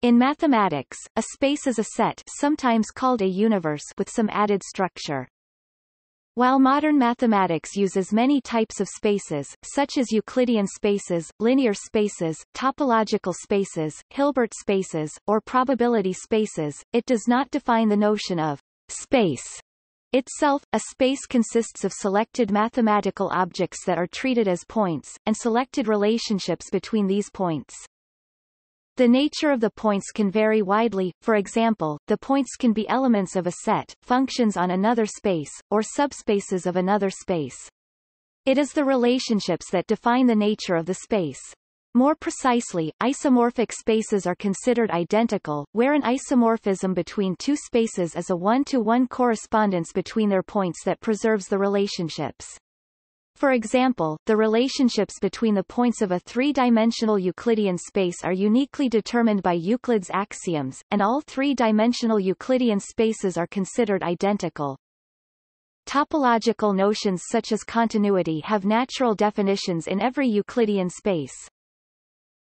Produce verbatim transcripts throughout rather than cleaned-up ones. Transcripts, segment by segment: In mathematics, a space is a set, sometimes called a universe, with some added structure. While modern mathematics uses many types of spaces, such as Euclidean spaces, linear spaces, topological spaces, Hilbert spaces, or probability spaces, it does not define the notion of space itself. A space consists of selected mathematical objects that are treated as points, and selected relationships between these points. The nature of the points can vary widely. For example, the points can be elements of a set, functions on another space, or subspaces of another space. It is the relationships that define the nature of the space. More precisely, isomorphic spaces are considered identical, where an isomorphism between two spaces is a one-to-one correspondence between their points that preserves the relationships. For example, the relationships between the points of a three-dimensional Euclidean space are uniquely determined by Euclid's axioms, and all three-dimensional Euclidean spaces are considered identical. Topological notions such as continuity have natural definitions in every Euclidean space.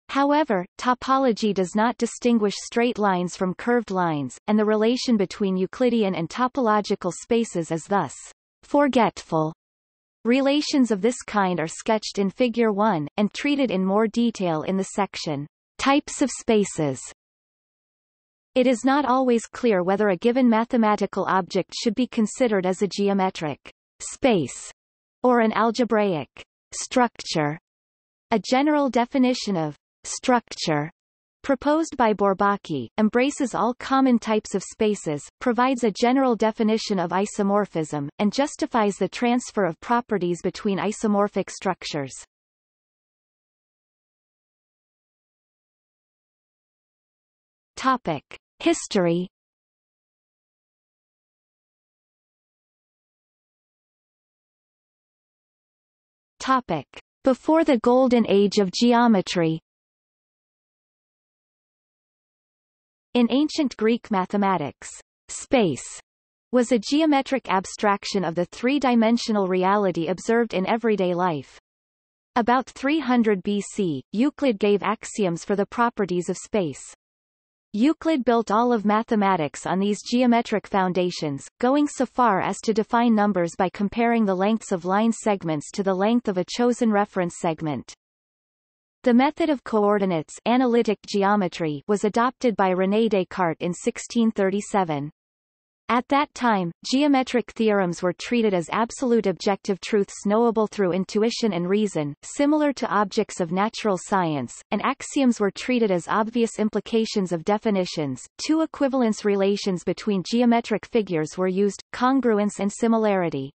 However, topology does not distinguish straight lines from curved lines, and the relation between Euclidean and topological spaces is thus forgetful. Relations of this kind are sketched in Figure one, and treated in more detail in the section, Types of Spaces. It is not always clear whether a given mathematical object should be considered as a geometric space or an algebraic structure. A general definition of structure proposed by Bourbaki embraces all common types of spaces, provides a general definition of isomorphism, and justifies the transfer of properties between isomorphic structures. Topic: History. Topic: Before the Golden Age of Geometry. In ancient Greek mathematics, space was a geometric abstraction of the three-dimensional reality observed in everyday life. About three hundred B C, Euclid gave axioms for the properties of space. Euclid built all of mathematics on these geometric foundations, going so far as to define numbers by comparing the lengths of line segments to the length of a chosen reference segment. The method of coordinates analytic geometry was adopted by René Descartes in sixteen thirty-seven. At that time, geometric theorems were treated as absolute objective truths knowable through intuition and reason, similar to objects of natural science, and axioms were treated as obvious implications of definitions. Two equivalence relations between geometric figures were used, congruence and similarity.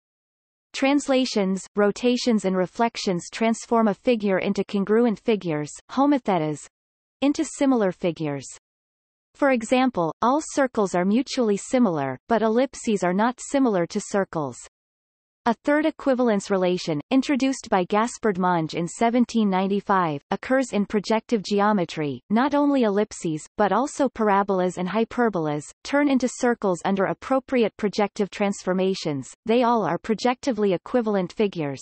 Translations, rotations and reflections transform a figure into congruent figures, homothetas, into similar figures. For example, all circles are mutually similar, but ellipses are not similar to circles. A third equivalence relation, introduced by Gaspard Monge in seventeen ninety-five, occurs in projective geometry. Not only ellipses, but also parabolas and hyperbolas, turn into circles under appropriate projective transformations. They all are projectively equivalent figures.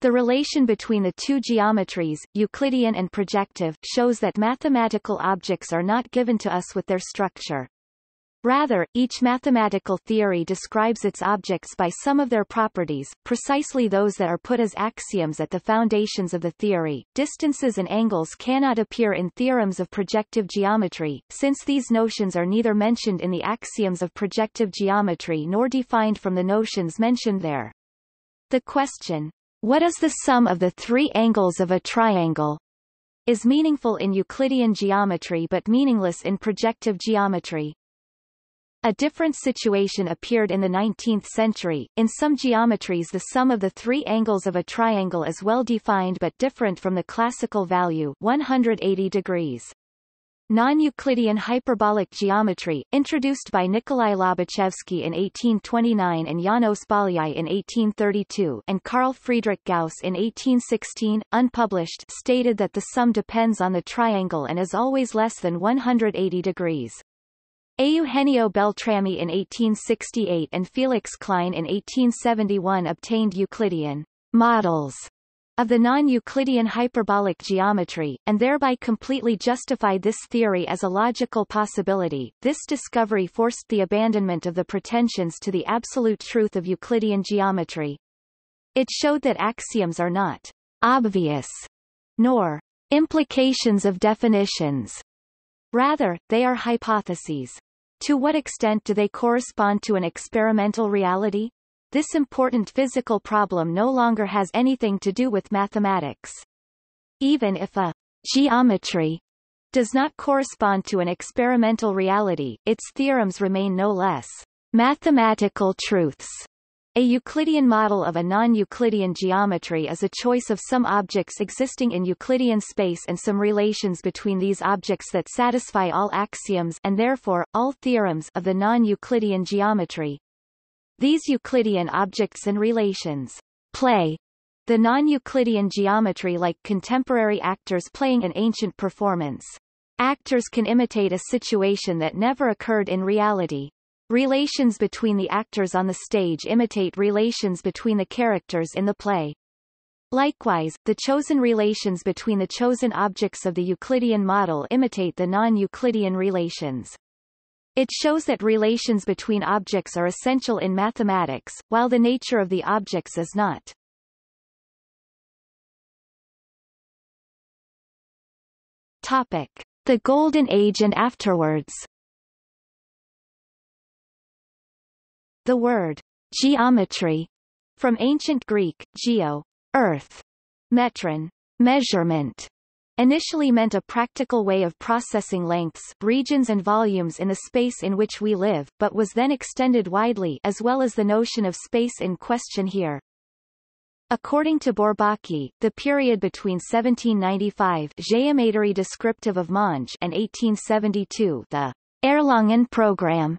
The relation between the two geometries, Euclidean and projective, shows that mathematical objects are not given to us with their structure. Rather, each mathematical theory describes its objects by some of their properties, precisely those that are put as axioms at the foundations of the theory. Distances and angles cannot appear in theorems of projective geometry, since these notions are neither mentioned in the axioms of projective geometry nor defined from the notions mentioned there. The question, "What is the sum of the three angles of a triangle?" is meaningful in Euclidean geometry but meaningless in projective geometry. A different situation appeared in the nineteenth century. In some geometries, the sum of the three angles of a triangle is well defined but different from the classical value, one hundred eighty degrees. Non-Euclidean hyperbolic geometry, introduced by Nikolai Lobachevsky in eighteen twenty-nine and János Bolyai in eighteen thirty-two and Carl Friedrich Gauss in eighteen sixteen, unpublished, stated that the sum depends on the triangle and is always less than one hundred eighty degrees. Eugenio Beltrami in eighteen sixty-eight and Felix Klein in eighteen seventy-one obtained Euclidean models of the non-Euclidean hyperbolic geometry, and thereby completely justified this theory as a logical possibility. This discovery forced the abandonment of the pretensions to the absolute truth of Euclidean geometry. It showed that axioms are not obvious, nor implications of definitions. Rather, they are hypotheses. To what extent do they correspond to an experimental reality? This important physical problem no longer has anything to do with mathematics. Even if a geometry does not correspond to an experimental reality, its theorems remain no less mathematical truths. A Euclidean model of a non-Euclidean geometry is a choice of some objects existing in Euclidean space and some relations between these objects that satisfy all axioms and therefore, all theorems of the non-Euclidean geometry. These Euclidean objects and relations play the non-Euclidean geometry like contemporary actors playing an ancient performance. Actors can imitate a situation that never occurred in reality. Relations between the actors on the stage imitate relations between the characters in the play. Likewise, the chosen relations between the chosen objects of the Euclidean model imitate the non-Euclidean relations. It shows that relations between objects are essential in mathematics, while the nature of the objects is not. Topic: The Golden Age and afterwards. The word geometry from ancient Greek, geo, earth, metron, measurement, initially meant a practical way of processing lengths, regions and volumes in the space in which we live, but was then extended widely as well as the notion of space in question here. According to Bourbaki, the period between seventeen ninety-five Géométrie descriptive of Monge and eighteen seventy-two the Erlangen program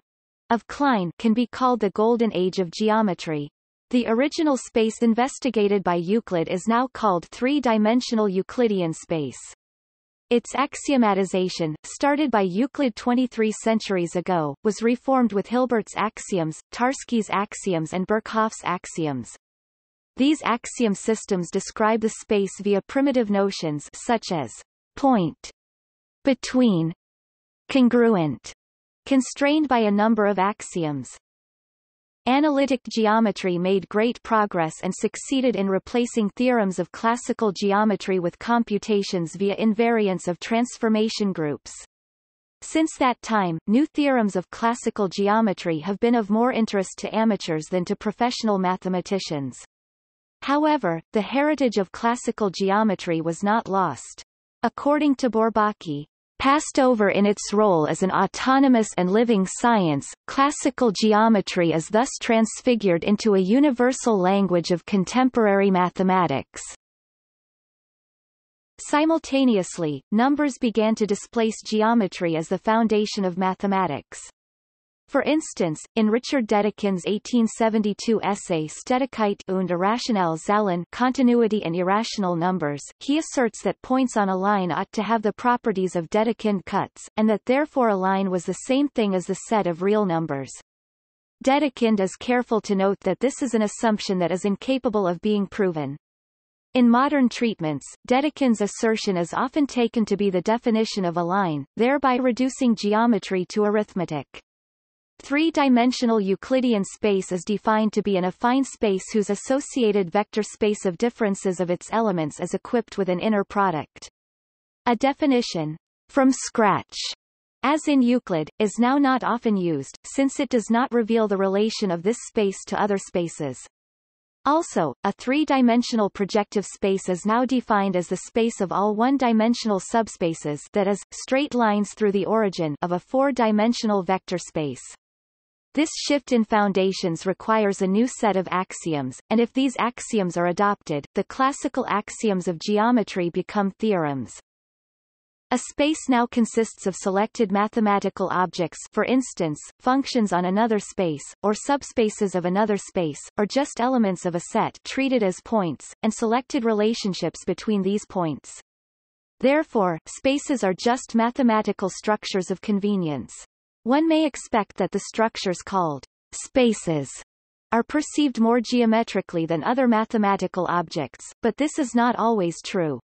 of Klein can be called the Golden Age of geometry. The original space investigated by Euclid is now called three-dimensional Euclidean space. Its axiomatization, started by Euclid twenty-three centuries ago, was reformed with Hilbert's axioms, Tarski's axioms and Birkhoff's axioms. These axiom systems describe the space via primitive notions such as point, between, congruent, constrained by a number of axioms. Analytic geometry made great progress and succeeded in replacing theorems of classical geometry with computations via invariance of transformation groups. Since that time, new theorems of classical geometry have been of more interest to amateurs than to professional mathematicians. However, the heritage of classical geometry was not lost. According to Bourbaki, passed over in its role as an autonomous and living science, classical geometry is thus transfigured into a universal language of contemporary mathematics. Simultaneously, numbers began to displace geometry as the foundation of mathematics. For instance, in Richard Dedekind's eighteen seventy-two essay Stetigkeit und irrationelle Zahlen, Continuity and Irrational Numbers, he asserts that points on a line ought to have the properties of Dedekind cuts, and that therefore a line was the same thing as the set of real numbers. Dedekind is careful to note that this is an assumption that is incapable of being proven. In modern treatments, Dedekind's assertion is often taken to be the definition of a line, thereby reducing geometry to arithmetic. Three-dimensional Euclidean space is defined to be an affine space whose associated vector space of differences of its elements is equipped with an inner product. A definition, from scratch, as in Euclid, is now not often used, since it does not reveal the relation of this space to other spaces. Also, a three-dimensional projective space is now defined as the space of all one-dimensional subspaces, that is, straight lines through the origin of a four-dimensional vector space. This shift in foundations requires a new set of axioms, and if these axioms are adopted, the classical axioms of geometry become theorems. A space now consists of selected mathematical objects, for instance, functions on another space, or subspaces of another space, or just elements of a set treated as points, and selected relationships between these points. Therefore, spaces are just mathematical structures of convenience. One may expect that the structures called spaces are perceived more geometrically than other mathematical objects, but this is not always true.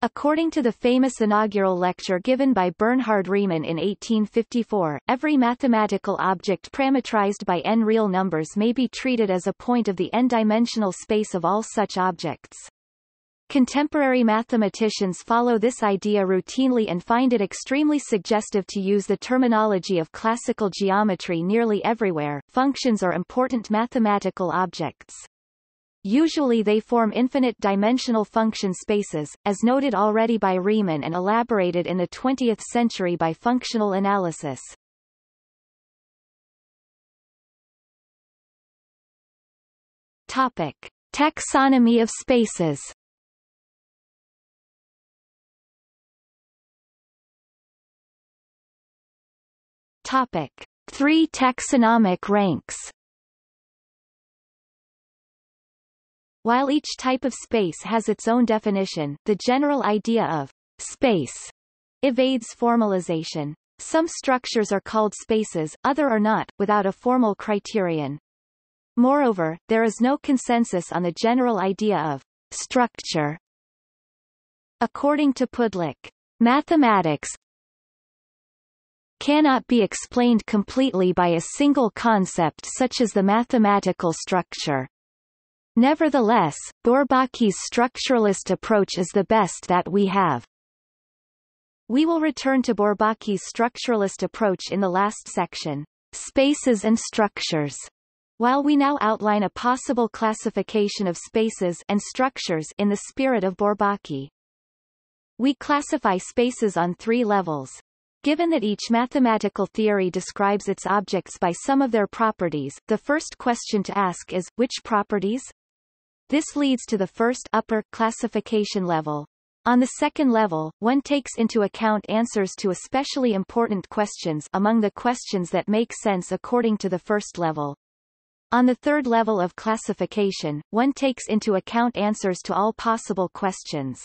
According to the famous inaugural lecture given by Bernhard Riemann in eighteen fifty-four, every mathematical object parametrized by n real numbers may be treated as a point of the n-dimensional space of all such objects. Contemporary mathematicians follow this idea routinely and find it extremely suggestive to use the terminology of classical geometry nearly everywhere. Functions are important mathematical objects. Usually they form infinite-dimensional function spaces, as noted already by Riemann and elaborated in the twentieth century by functional analysis. Topic: Taxonomy of spaces. Topic: Three taxonomic ranks. While each type of space has its own definition, the general idea of space evades formalization. Some structures are called spaces, others are not, without a formal criterion. Moreover, there is no consensus on the general idea of structure. According to Pudlik, mathematics cannot be explained completely by a single concept such as the mathematical structure. Nevertheless, Bourbaki's structuralist approach is the best that we have. We will return to Bourbaki's structuralist approach in the last section, Spaces and Structures, while we now outline a possible classification of spaces and structures in the spirit of Bourbaki. We classify spaces on three levels. Given that each mathematical theory describes its objects by some of their properties, the first question to ask is, which properties? This leads to the first upper classification level. On the second level, one takes into account answers to especially important questions among the questions that make sense according to the first level. On the third level of classification, one takes into account answers to all possible questions.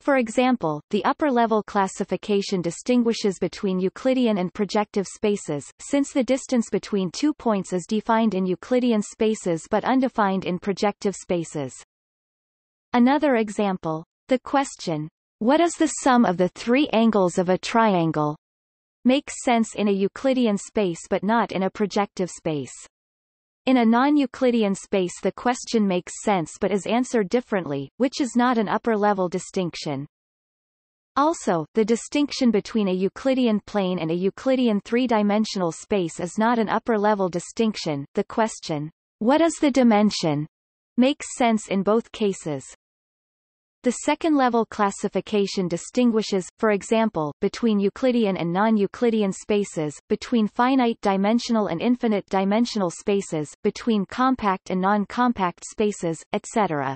For example, the upper-level classification distinguishes between Euclidean and projective spaces, since the distance between two points is defined in Euclidean spaces but undefined in projective spaces. Another example. The question, "What is the sum of the three angles of a triangle?" makes sense in a Euclidean space but not in a projective space. In a non-Euclidean space the question makes sense but is answered differently, which is not an upper-level distinction. Also, the distinction between a Euclidean plane and a Euclidean three-dimensional space is not an upper-level distinction. The question, "What is the dimension?" makes sense in both cases. The second-level classification distinguishes, for example, between Euclidean and non-Euclidean spaces, between finite-dimensional and infinite-dimensional spaces, between compact and non-compact spaces, et cetera.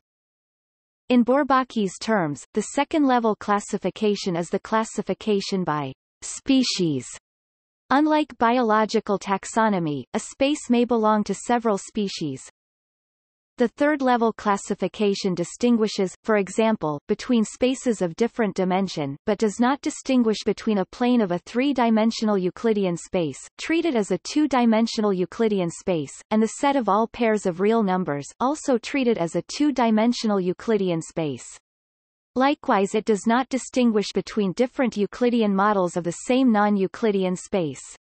In Bourbaki's terms, the second-level classification is the classification by species. Unlike biological taxonomy, a space may belong to several species. The third-level classification distinguishes, for example, between spaces of different dimension, but does not distinguish between a plane of a three-dimensional Euclidean space, treated as a two-dimensional Euclidean space, and the set of all pairs of real numbers, also treated as a two-dimensional Euclidean space. Likewise, it does not distinguish between different Euclidean models of the same non-Euclidean space.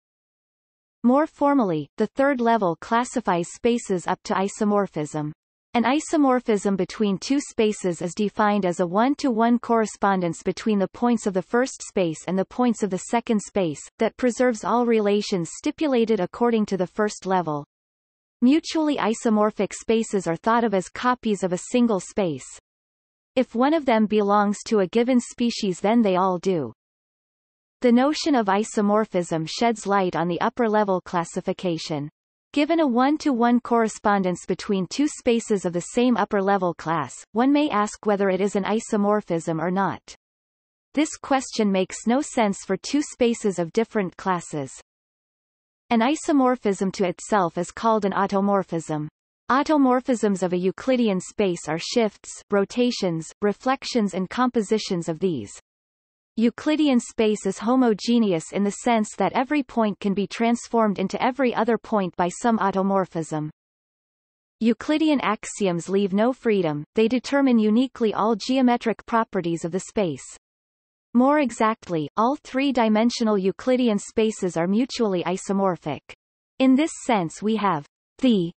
More formally, the third level classifies spaces up to isomorphism. An isomorphism between two spaces is defined as a one-to-one correspondence between the points of the first space and the points of the second space, that preserves all relations stipulated according to the first level. Mutually isomorphic spaces are thought of as copies of a single space. If one of them belongs to a given species, then they all do. The notion of isomorphism sheds light on the upper-level classification. Given a one-to-one correspondence between two spaces of the same upper-level class, one may ask whether it is an isomorphism or not. This question makes no sense for two spaces of different classes. An isomorphism to itself is called an automorphism. Automorphisms of a Euclidean space are shifts, rotations, reflections and compositions of these. Euclidean space is homogeneous in the sense that every point can be transformed into every other point by some automorphism. Euclidean axioms leave no freedom, they determine uniquely all geometric properties of the space. More exactly, all three-dimensional Euclidean spaces are mutually isomorphic. In this sense we have the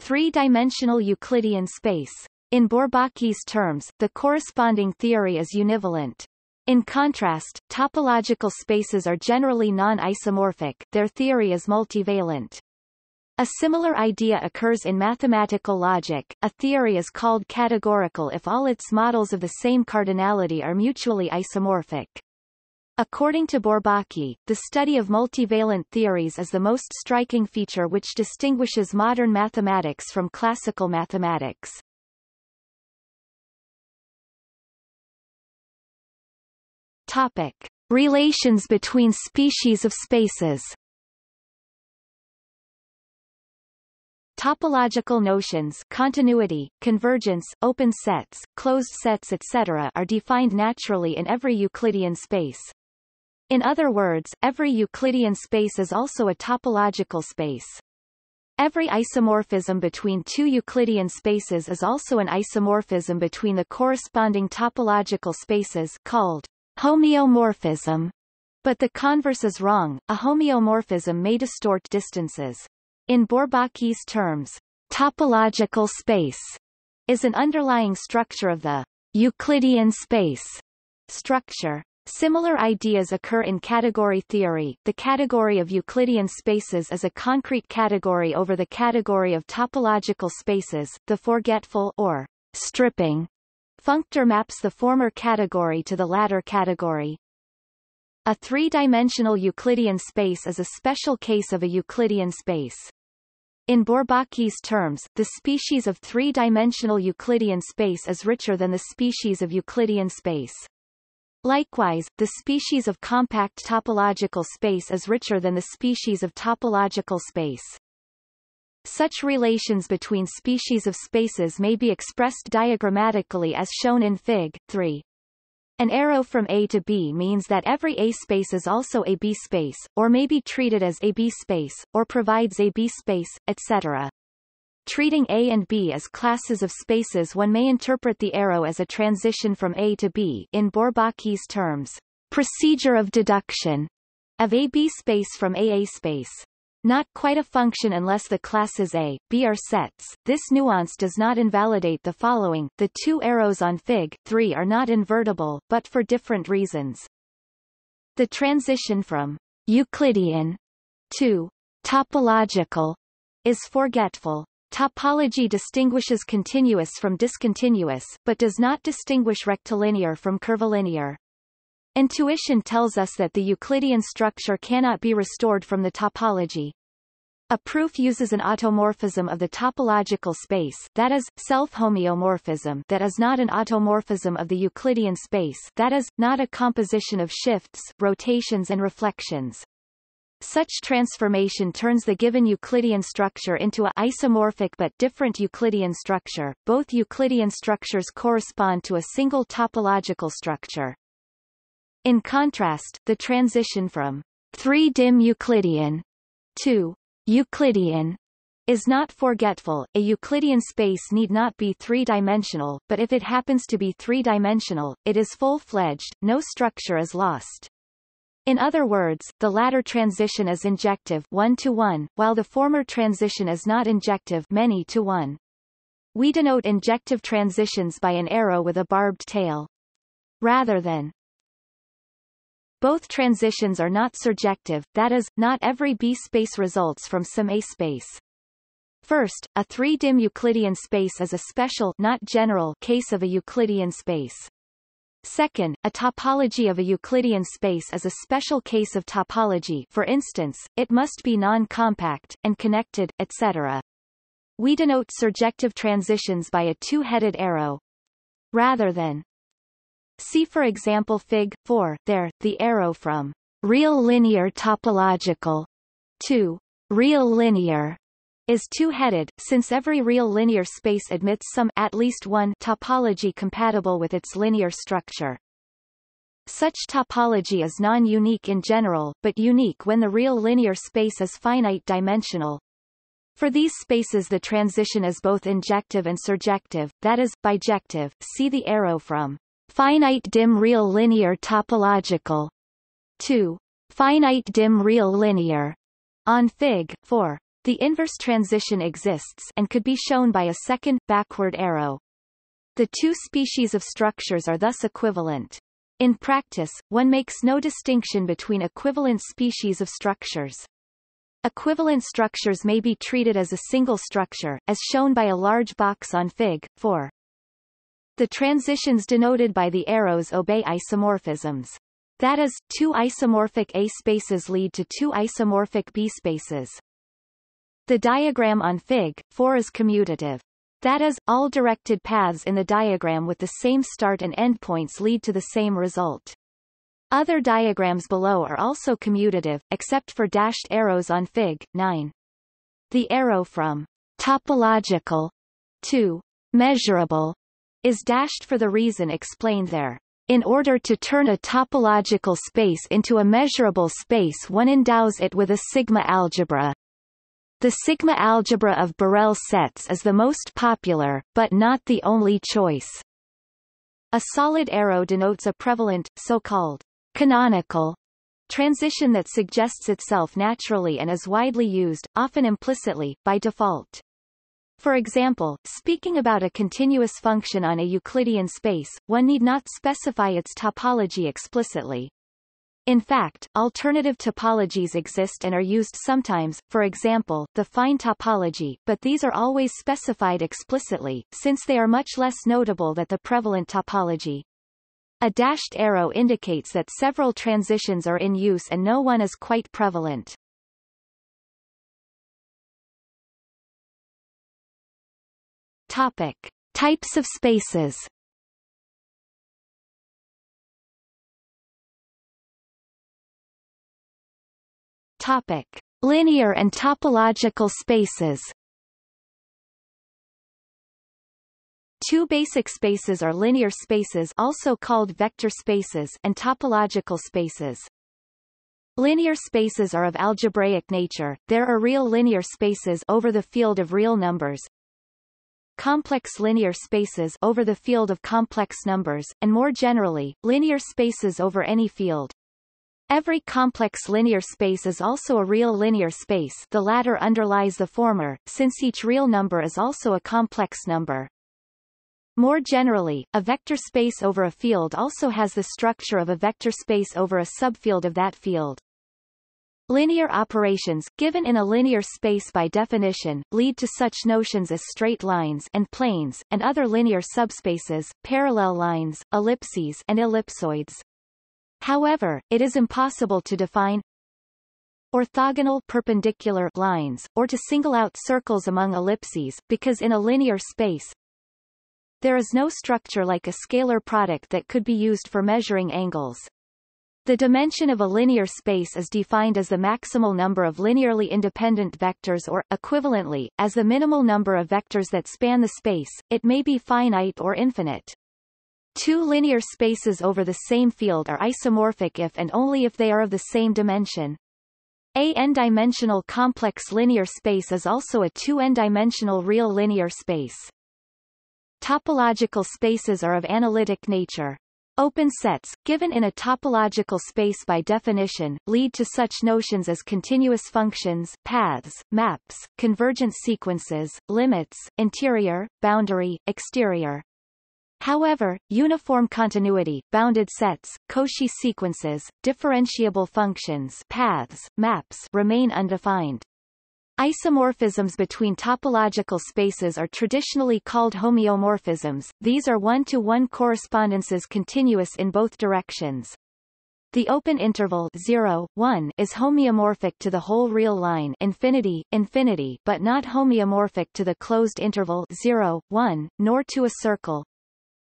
three-dimensional Euclidean space. In Bourbaki's terms, the corresponding theory is univalent. In contrast, topological spaces are generally non-isomorphic, their theory is multivalent. A similar idea occurs in mathematical logic. A theory is called categorical if all its models of the same cardinality are mutually isomorphic. According to Bourbaki, the study of multivalent theories is the most striking feature which distinguishes modern mathematics from classical mathematics. Topic: Relations between species of spaces. Topological notions, continuity, convergence, open sets, closed sets, et cetera, are defined naturally in every Euclidean space. In other words, every Euclidean space is also a topological space. Every isomorphism between two Euclidean spaces is also an isomorphism between the corresponding topological spaces, called homeomorphism, but the converse is wrong. A homeomorphism may distort distances. In Bourbaki's terms, topological space is an underlying structure of the Euclidean space structure. Similar ideas occur in category theory. The category of Euclidean spaces is a concrete category over the category of topological spaces. The forgetful or stripping functor maps the former category to the latter category. A three-dimensional Euclidean space is a special case of a Euclidean space. In Bourbaki's terms, the species of three-dimensional Euclidean space is richer than the species of Euclidean space. Likewise, the species of compact topological space is richer than the species of topological space. Such relations between species of spaces may be expressed diagrammatically as shown in Fig three. An arrow from A to B means that every A space is also a B space, or may be treated as a B space, or provides a B space, et cetera. Treating A and B as classes of spaces, one may interpret the arrow as a transition from A to B, in Bourbaki's terms, procedure of deduction of a B space from a A space. Not quite a function unless the classes A, B are sets. This nuance does not invalidate the following. The two arrows on Fig three are not invertible, but for different reasons. The transition from Euclidean to topological is forgetful. Topology distinguishes continuous from discontinuous, but does not distinguish rectilinear from curvilinear. Intuition tells us that the Euclidean structure cannot be restored from the topology. A proof uses an automorphism of the topological space, that is, self-homeomorphism, that is not an automorphism of the Euclidean space, that is, not a composition of shifts, rotations and reflections. Such transformation turns the given Euclidean structure into a isomorphic but different Euclidean structure. Both Euclidean structures correspond to a single topological structure. In contrast, the transition from three-dim Euclidean to Euclidean is not forgetful. A Euclidean space need not be three-dimensional, but if it happens to be three-dimensional, it is full-fledged, no structure is lost. In other words, the latter transition is injective one to one, while the former transition is not injective many to one. We denote injective transitions by an arrow with a barbed tail. Rather than both transitions are not surjective, that is, not every B space results from some A space. First, a three-dim Euclidean space is a special, not general, case of a Euclidean space. Second, a topology of a Euclidean space is a special case of topology. For instance, it must be non-compact, and connected, et cetera. We denote surjective transitions by a two-headed arrow. Rather than see for example Fig four, there, the arrow from real linear topological to real linear is two-headed, since every real linear space admits some at least one topology compatible with its linear structure. Such topology is non-unique in general, but unique when the real linear space is finite-dimensional. For these spaces the transition is both injective and surjective, that is, bijective. See the arrow from finite dim real linear topological to finite dim real linear on Fig. four. The inverse transition exists and could be shown by a second, backward arrow. The two species of structures are thus equivalent. In practice, one makes no distinction between equivalent species of structures. Equivalent structures may be treated as a single structure, as shown by a large box on Fig. four. The transitions denoted by the arrows obey isomorphisms. That is, two isomorphic A spaces lead to two isomorphic B spaces. The diagram on Fig. four is commutative. That is, all directed paths in the diagram with the same start and end points lead to the same result. Other diagrams below are also commutative, except for dashed arrows on Fig. nine. The arrow from topological to measurable is dashed for the reason explained there. In order to turn a topological space into a measurable space, one endows it with a sigma algebra. The sigma algebra of Borel sets is the most popular, but not the only choice. A solid arrow denotes a prevalent, so-called canonical transition that suggests itself naturally and is widely used, often implicitly, by default. For example, speaking about a continuous function on a Euclidean space, one need not specify its topology explicitly. In fact, alternative topologies exist and are used sometimes, for example, the affine topology, but these are always specified explicitly, since they are much less notable than the prevalent topology. A dashed arrow indicates that several transitions are in use and no one is quite prevalent. Topic: Types of spaces. Topic: Linear and topological spaces. Two basic spaces are linear spaces, also called vector spaces, and topological spaces. Linear spaces are of algebraic nature. There are real linear spaces over the field of real numbers, complex linear spaces over the field of complex numbers, and more generally, linear spaces over any field. Every complex linear space is also a real linear space. The latter underlies the former, since each real number is also a complex number. More generally, a vector space over a field also has the structure of a vector space over a subfield of that field. Linear operations, given in a linear space by definition, lead to such notions as straight lines and planes, and other linear subspaces, parallel lines, ellipses, and ellipsoids. However, it is impossible to define orthogonal perpendicular lines, or to single out circles among ellipses, because in a linear space, there is no structure like a scalar product that could be used for measuring angles. The dimension of a linear space is defined as the maximal number of linearly independent vectors or, equivalently, as the minimal number of vectors that span the space. It may be finite or infinite. Two linear spaces over the same field are isomorphic if and only if they are of the same dimension. A n-dimensional complex linear space is also a two n-dimensional real linear space. Topological spaces are of analytic nature. Open sets, given in a topological space by definition, lead to such notions as continuous functions, paths, maps, convergent sequences, limits, interior, boundary, exterior. However, uniform continuity, bounded sets, Cauchy sequences, differentiable functions, paths, maps remain undefined. Isomorphisms between topological spaces are traditionally called homeomorphisms. These are one-to-one correspondences continuous in both directions. The open interval zero, one is homeomorphic to the whole real line infinity, infinity, but not homeomorphic to the closed interval zero, one, nor to a circle.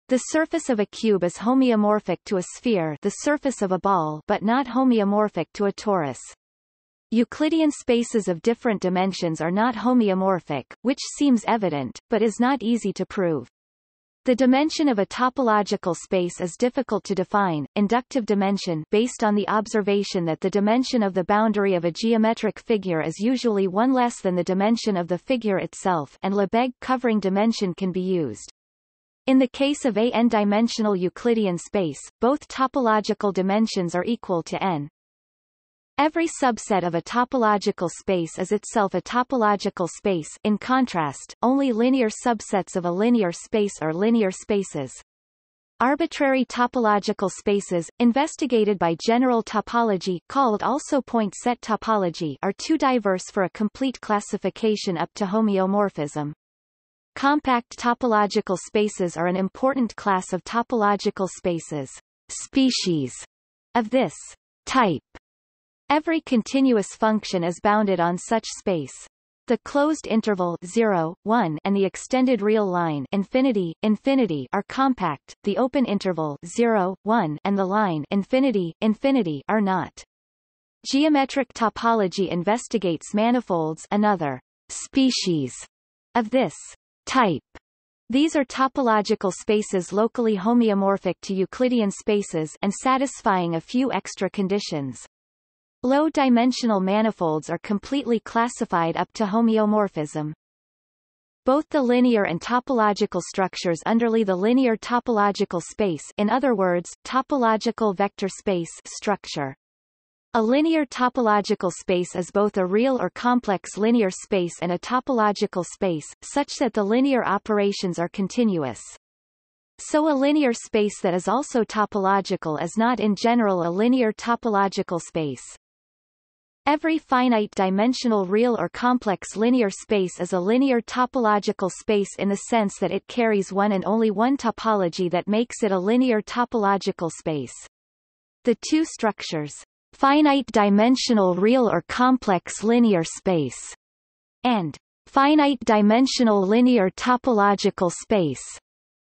The surface of a cube is homeomorphic to a sphere, the surface of a ball, but not homeomorphic to a torus. Euclidean spaces of different dimensions are not homeomorphic, which seems evident, but is not easy to prove. The dimension of a topological space is difficult to define. Inductive dimension, based on the observation that the dimension of the boundary of a geometric figure is usually one less than the dimension of the figure itself, and Lebesgue covering dimension can be used. In the case of a n-dimensional Euclidean space, both topological dimensions are equal to n. Every subset of a topological space is itself a topological space. In contrast, only linear subsets of a linear space are linear spaces. Arbitrary topological spaces, investigated by general topology, called also point set topology, are too diverse for a complete classification up to homeomorphism. Compact topological spaces are an important class of topological spaces, species of this type. Every continuous function is bounded on such space. The closed interval zero, one and the extended real line infinity, infinity are compact, the open interval zero, one and the line infinity, infinity are not. Geometric topology investigates manifolds, another species of this type. These are topological spaces locally homeomorphic to Euclidean spaces and satisfying a few extra conditions. Low-dimensional manifolds are completely classified up to homeomorphism. Both the linear and topological structures underlie the linear topological space, in other words, topological vector space structure. A linear topological space is both a real or complex linear space and a topological space, such that the linear operations are continuous. So a linear space that is also topological is not in general a linear topological space. Every finite-dimensional real or complex linear space is a linear topological space in the sense that it carries one and only one topology that makes it a linear topological space. The two structures, finite-dimensional real or complex linear space, and finite-dimensional linear topological space,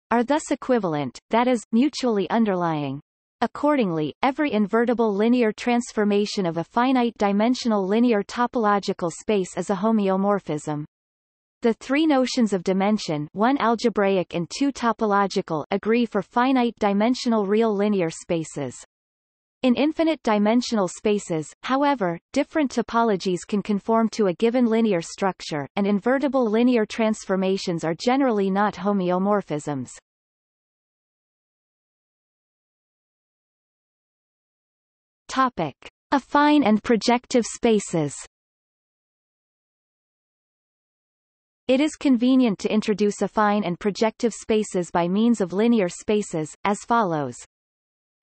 are thus equivalent, that is, mutually underlying. Accordingly, every invertible linear transformation of a finite-dimensional linear topological space is a homeomorphism. The three notions of dimension, one algebraic and two topological, agree for finite-dimensional real linear spaces. In infinite-dimensional spaces, however, different topologies can conform to a given linear structure, and invertible linear transformations are generally not homeomorphisms. Topic: affine and projective spaces. It is convenient to introduce affine and projective spaces by means of linear spaces, as follows.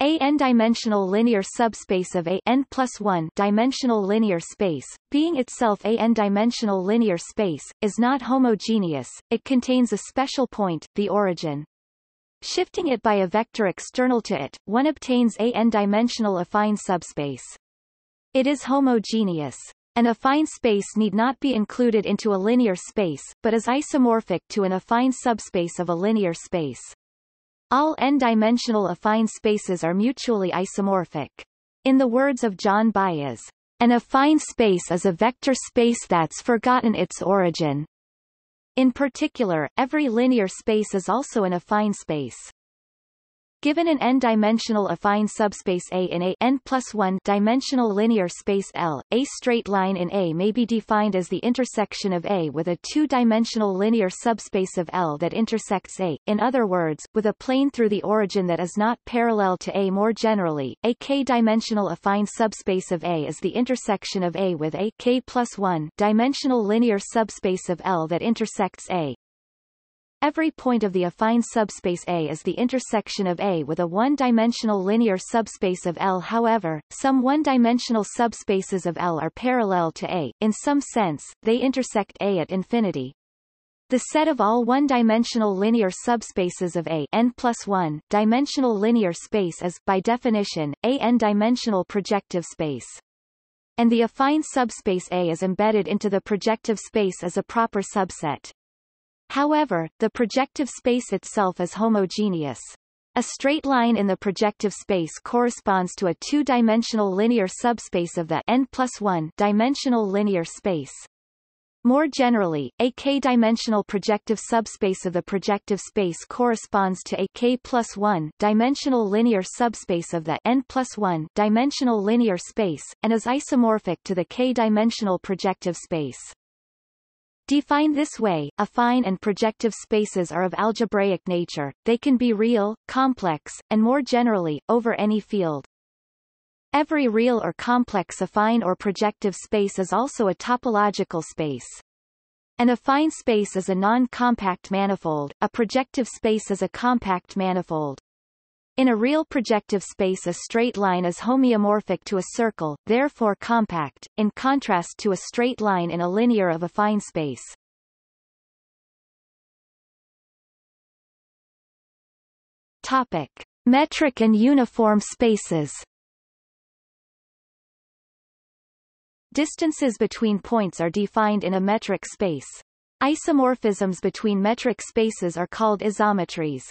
A n-dimensional linear subspace of a n plus one dimensional linear space, being itself a n-dimensional linear space, is not homogeneous, it contains a special point, the origin. Shifting it by a vector external to it, one obtains a n-dimensional affine subspace. It is homogeneous. An affine space need not be included into a linear space, but is isomorphic to an affine subspace of a linear space. All n-dimensional affine spaces are mutually isomorphic. In the words of John Baez, "An affine space is a vector space that's forgotten its origin." In particular, every linear space is also an affine space. Given an n-dimensional affine subspace A in a n plus one dimensional linear space L, a straight line in A may be defined as the intersection of A with a two-dimensional linear subspace of L that intersects A, in other words, with a plane through the origin that is not parallel to A. More generally, a k-dimensional affine subspace of A is the intersection of A with a k plus one dimensional linear subspace of L that intersects A. Every point of the affine subspace A is the intersection of A with a one-dimensional linear subspace of L. However, some one-dimensional subspaces of L are parallel to A. In some sense, they intersect A at infinity. The set of all one-dimensional linear subspaces of a n plus one dimensional linear space is, by definition, a n-dimensional projective space. And the affine subspace A is embedded into the projective space as a proper subset. However, the projective space itself is homogeneous. A straight line in the projective space corresponds to a two-dimensional linear subspace of the n plus one dimensional linear space. More generally, a k-dimensional projective subspace of the projective space corresponds to a k plus one dimensional linear subspace of the n plus one dimensional linear space, and is isomorphic to the k-dimensional projective space. Defined this way, affine and projective spaces are of algebraic nature, they can be real, complex, and more generally, over any field. Every real or complex affine or projective space is also a topological space. An affine space is a non-compact manifold, a projective space is a compact manifold. In a real projective space, a straight line is homeomorphic to a circle, therefore compact, in contrast to a straight line in a linear of affine space. Topic: Metric and uniform spaces. Distances between points are defined in a metric space. Isomorphisms between metric spaces are called isometries.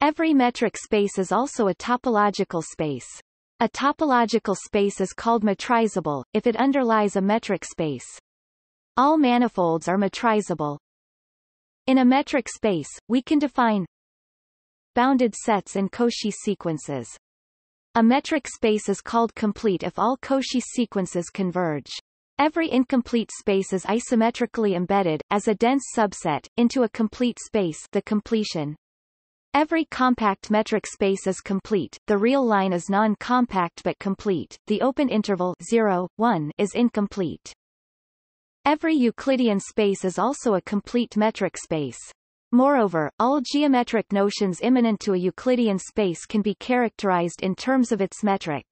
Every metric space is also a topological space. A topological space is called metrizable, if it underlies a metric space. All manifolds are metrizable. In a metric space, we can define bounded sets in Cauchy sequences. A metric space is called complete if all Cauchy sequences converge. Every incomplete space is isometrically embedded, as a dense subset, into a complete space, the completion. Every compact metric space is complete, the real line is non-compact but complete, the open interval zero, one is incomplete. Every Euclidean space is also a complete metric space. Moreover, all geometric notions immanent to a Euclidean space can be characterized in terms of its metric.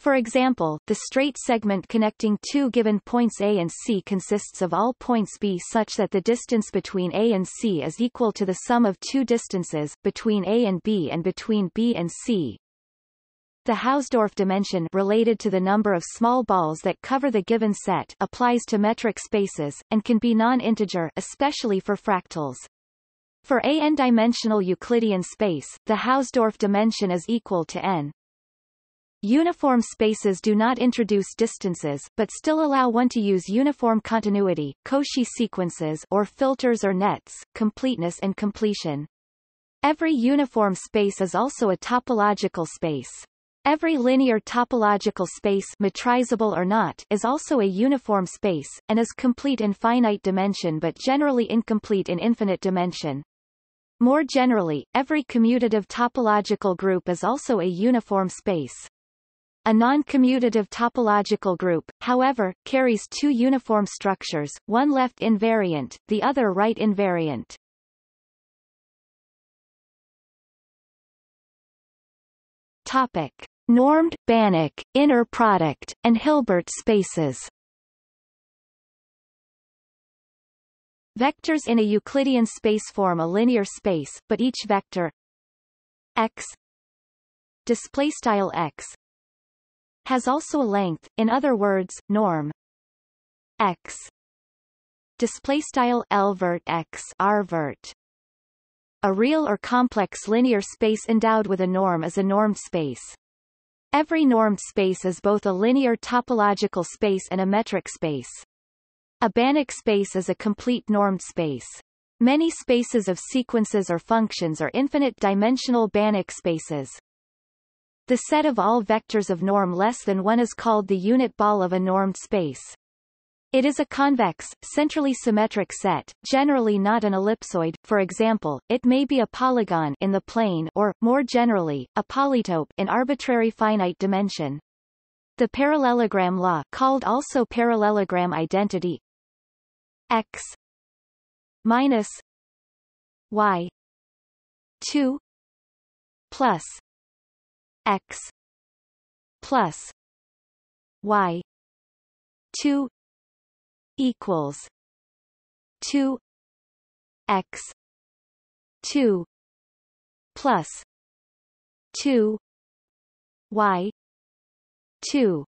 For example, the straight segment connecting two given points A and C consists of all points B such that the distance between A and C is equal to the sum of two distances, between A and B and between B and C. The Hausdorff dimension related to the number of small balls that cover the given set applies to metric spaces, and can be non-integer, especially for fractals. For a n-dimensional Euclidean space, the Hausdorff dimension is equal to n. Uniform spaces do not introduce distances, but still allow one to use uniform continuity, Cauchy sequences or filters or nets, completeness and completion. Every uniform space is also a topological space. Every linear topological space, metrizable or not, is also a uniform space, and is complete in finite dimension but generally incomplete in infinite dimension. More generally, every commutative topological group is also a uniform space. A non-commutative topological group, however, carries two uniform structures, one left invariant, the other right invariant. Topic: Normed, Banach, inner product, and Hilbert spaces. Vectors in a Euclidean space form a linear space, but each vector x displaystyle x has also a length, in other words, norm x displaystyle lvert x rvert. A real or complex linear space endowed with a norm is a normed space. Every normed space is both a linear topological space and a metric space. A Banach space is a complete normed space. Many spaces of sequences or functions are infinite-dimensional Banach spaces. The set of all vectors of norm less than one is called the unit ball of a normed space. It is a convex, centrally symmetric set, generally not an ellipsoid, for example, it may be a polygon in the plane or, more generally, a polytope in arbitrary finite dimension. The parallelogram law, called also parallelogram identity, x minus y two plus x plus y two equals two x two plus two y two.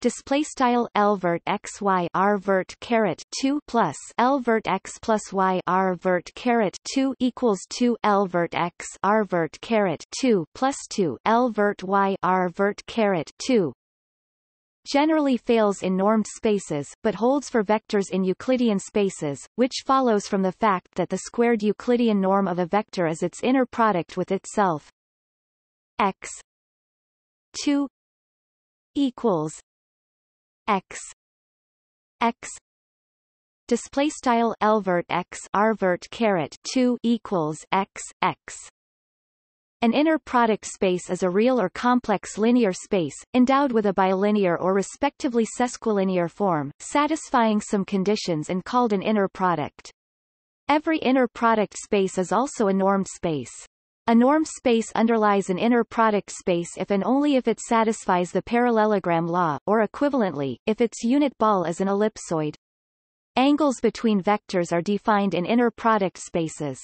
Display style lvert x y r vert caret two plus lvert x plus y r vert caret two equals two lvert x r vert caret two plus two lvert y r vert caret two. generally fails in normed spaces, but holds for vectors in Euclidean spaces, which follows from the fact that the squared Euclidean norm of a vector is its inner product with itself. x two equals x x display style Lvert x Rvert caret two equals x x. An inner product space is a real or complex linear space, endowed with a bilinear or respectively sesquilinear form, satisfying some conditions and called an inner product. Every inner product space is also a normed space. A normed space underlies an inner product space if and only if it satisfies the parallelogram law, or equivalently, if its unit ball is an ellipsoid. Angles between vectors are defined in inner product spaces.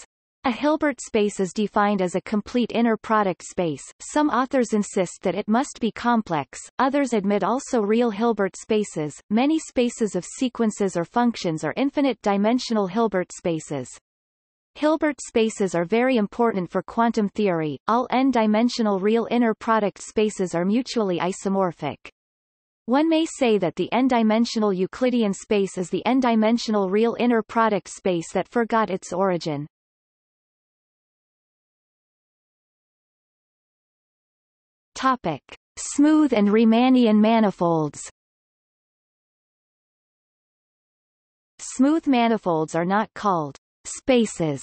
A Hilbert space is defined as a complete inner product space. Some authors insist that it must be complex, others admit also real Hilbert spaces. Many spaces of sequences or functions are infinite-dimensional Hilbert spaces. Hilbert spaces are very important for quantum theory. All n-dimensional real inner product spaces are mutually isomorphic. One may say that the n-dimensional Euclidean space is the n-dimensional real inner product space that forgot its origin. Topic: Smooth and Riemannian manifolds. Smooth manifolds are not called spaces,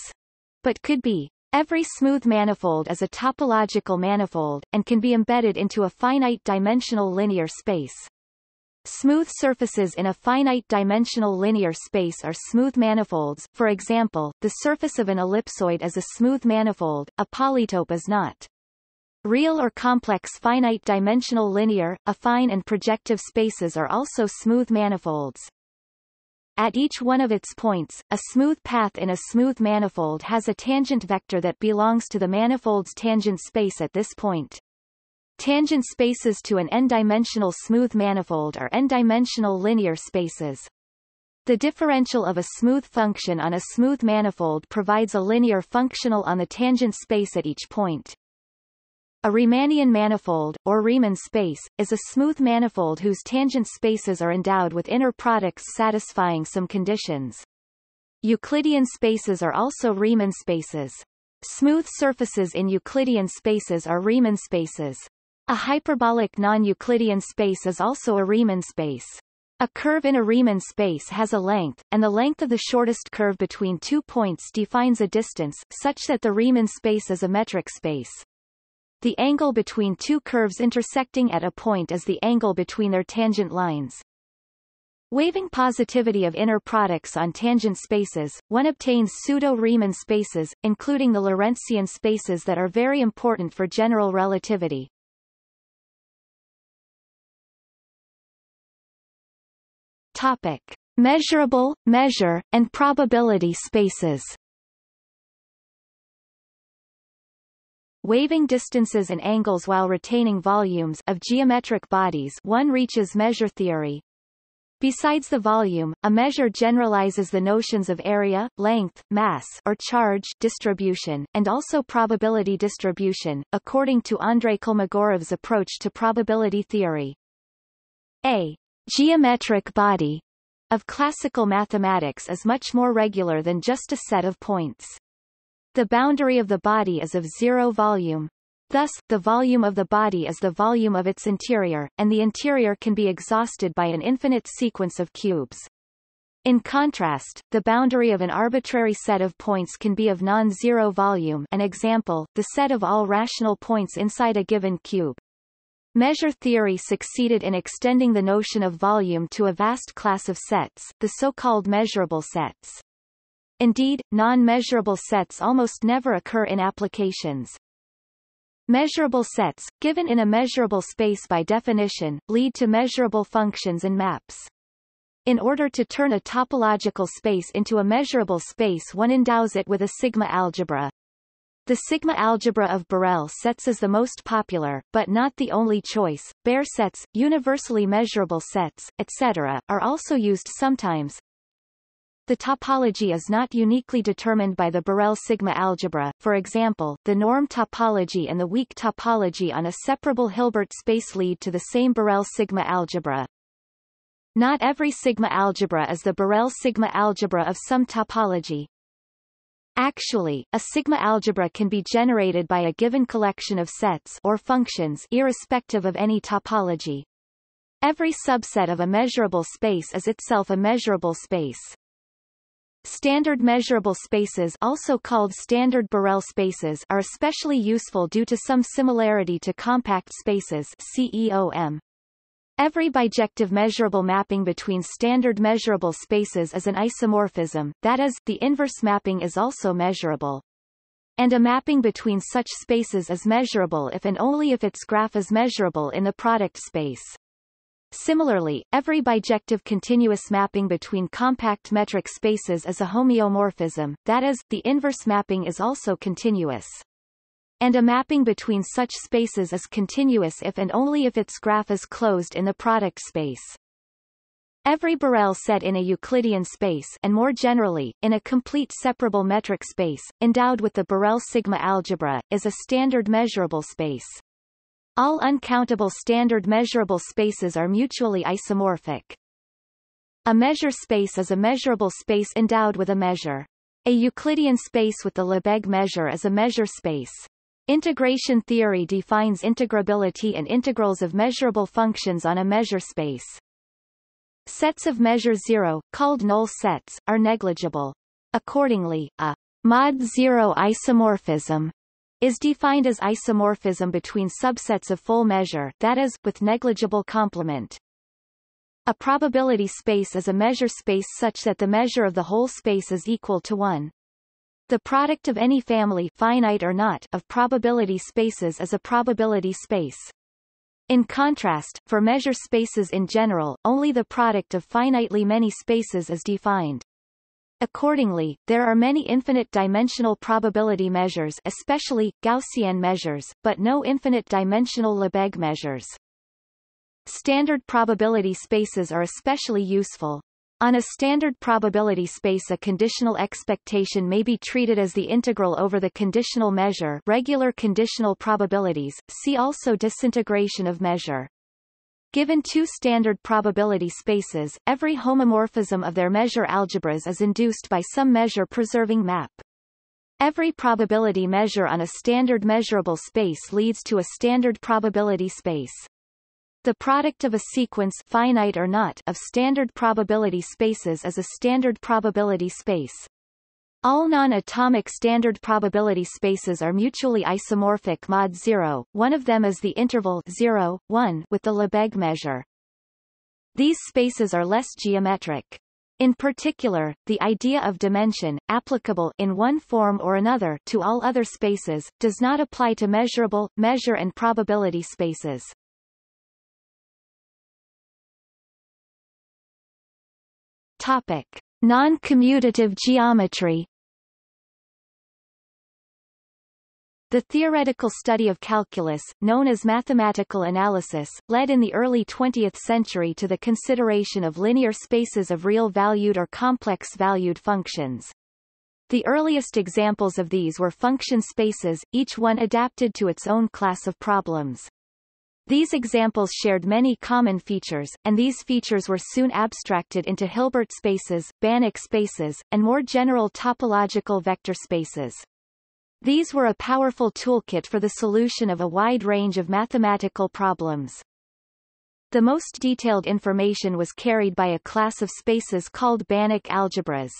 but could be. Every smooth manifold is a topological manifold, and can be embedded into a finite-dimensional linear space. Smooth surfaces in a finite-dimensional linear space are smooth manifolds. For example, the surface of an ellipsoid is a smooth manifold, a polytope is not. Real or complex finite-dimensional linear, affine and projective spaces are also smooth manifolds. At each one of its points, a smooth path in a smooth manifold has a tangent vector that belongs to the manifold's tangent space at this point. Tangent spaces to an n-dimensional smooth manifold are n-dimensional linear spaces. The differential of a smooth function on a smooth manifold provides a linear functional on the tangent space at each point. A Riemannian manifold, or Riemann space, is a smooth manifold whose tangent spaces are endowed with inner products satisfying some conditions. Euclidean spaces are also Riemann spaces. Smooth surfaces in Euclidean spaces are Riemann spaces. A hyperbolic non-Euclidean space is also a Riemann space. A curve in a Riemann space has a length, and the length of the shortest curve between two points defines a distance, such that the Riemann space is a metric space. The angle between two curves intersecting at a point is the angle between their tangent lines. Waiving positivity of inner products on tangent spaces, one obtains pseudo-Riemann spaces, including the Lorentzian spaces that are very important for general relativity. Topic: Measurable, measure, and probability spaces. Waiving distances and angles while retaining volumes of geometric bodies, one reaches measure theory. Besides the volume, a measure generalizes the notions of area, length, mass or charge distribution, and also probability distribution, according to Andrei Kolmogorov's approach to probability theory. A geometric body of classical mathematics is much more regular than just a set of points. The boundary of the body is of zero volume. Thus, the volume of the body is the volume of its interior, and the interior can be exhausted by an infinite sequence of cubes. In contrast, the boundary of an arbitrary set of points can be of non-zero volume, an example, the set of all rational points inside a given cube. Measure theory succeeded in extending the notion of volume to a vast class of sets, the so-called measurable sets. Indeed, non-measurable sets almost never occur in applications. Measurable sets, given in a measurable space by definition, lead to measurable functions and maps. In order to turn a topological space into a measurable space, one endows it with a sigma algebra. The sigma algebra of Borel sets is the most popular, but not the only choice. Bare sets, universally measurable sets, et cetera, are also used sometimes. The topology is not uniquely determined by the Borel sigma algebra, for example, the norm topology and the weak topology on a separable Hilbert space lead to the same Borel sigma algebra. Not every sigma algebra is the Borel sigma algebra of some topology. Actually, a sigma algebra can be generated by a given collection of sets or functions irrespective of any topology. Every subset of a measurable space is itself a measurable space. Standard measurable spaces, also called standard Borel spaces, are especially useful due to some similarity to compact spaces C E O M. Every bijective measurable mapping between standard measurable spaces is an isomorphism, that is, the inverse mapping is also measurable. And a mapping between such spaces is measurable if and only if its graph is measurable in the product space. Similarly, every bijective continuous mapping between compact metric spaces is a homeomorphism, that is, the inverse mapping is also continuous. And a mapping between such spaces is continuous if and only if its graph is closed in the product space. Every Borel set in a Euclidean space and more generally, in a complete separable metric space, endowed with the Borel sigma algebra, is a standard measurable space. All uncountable standard measurable spaces are mutually isomorphic. A measure space is a measurable space endowed with a measure. A Euclidean space with the Lebesgue measure is a measure space. Integration theory defines integrability and integrals of measurable functions on a measure space. Sets of measure zero, called null sets, are negligible. Accordingly, a mod zero isomorphism is defined as isomorphism between subsets of full measure, that is, with negligible complement. A probability space is a measure space such that the measure of the whole space is equal to one. The product of any family, finite or not, of probability spaces is a probability space. In contrast, for measure spaces in general, only the product of finitely many spaces is defined. Accordingly, there are many infinite-dimensional probability measures, especially Gaussian measures, but no infinite-dimensional Lebesgue measures. Standard probability spaces are especially useful. On a standard probability space, a conditional expectation may be treated as the integral over the conditional measure, regular conditional probabilities, see also disintegration of measure. Given two standard probability spaces, every homomorphism of their measure algebras is induced by some measure-preserving map. Every probability measure on a standard measurable space leads to a standard probability space. The product of a sequence, finite or not, of standard probability spaces is a standard probability space. All non-atomic standard probability spaces are mutually isomorphic mod zero, one of them is the interval zero, one with the Lebesgue measure. These spaces are less geometric. In particular, the idea of dimension, applicable in one form or another to all other spaces, does not apply to measurable, measure and probability spaces. Topic: Non-commutative geometry. The theoretical study of calculus, known as mathematical analysis, led in the early twentieth century to the consideration of linear spaces of real-valued or complex-valued functions. The earliest examples of these were function spaces, each one adapted to its own class of problems. These examples shared many common features, and these features were soon abstracted into Hilbert spaces, Banach spaces, and more general topological vector spaces. These were a powerful toolkit for the solution of a wide range of mathematical problems. The most detailed information was carried by a class of spaces called Banach algebras.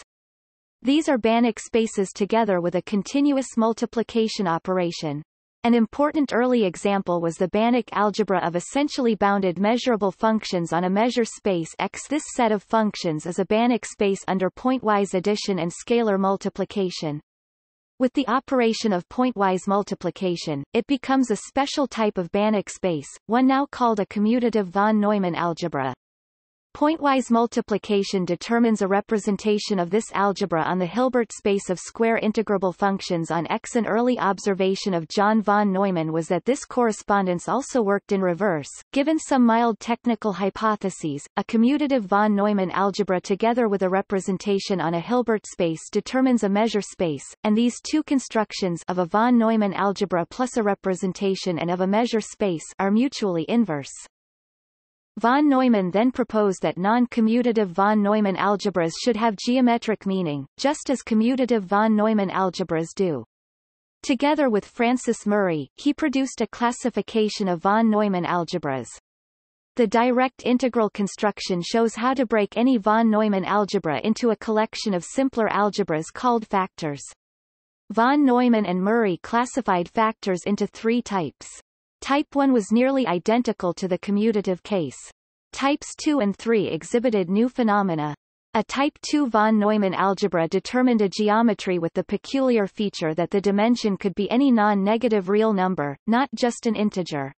These are Banach spaces together with a continuous multiplication operation. An important early example was the Banach algebra of essentially bounded measurable functions on a measure space X. This set of functions is a Banach space under pointwise addition and scalar multiplication. With the operation of pointwise multiplication, it becomes a special type of Banach space, one now called a commutative von Neumann algebra. Pointwise multiplication determines a representation of this algebra on the Hilbert space of square integrable functions on X. An early observation of John von Neumann was that this correspondence also worked in reverse, given some mild technical hypotheses. A commutative von Neumann algebra together with a representation on a Hilbert space determines a measure space, and these two constructions of a von Neumann algebra plus a representation and of a measure space are mutually inverse. Von Neumann then proposed that non-commutative von Neumann algebras should have geometric meaning, just as commutative von Neumann algebras do. Together with Francis Murray, he produced a classification of von Neumann algebras. The direct integral construction shows how to break any von Neumann algebra into a collection of simpler algebras called factors. Von Neumann and Murray classified factors into three types. Type one was nearly identical to the commutative case. Types two and three exhibited new phenomena. A type two von Neumann algebra determined a geometry with the peculiar feature that the dimension could be any non-negative real number, not just an integer.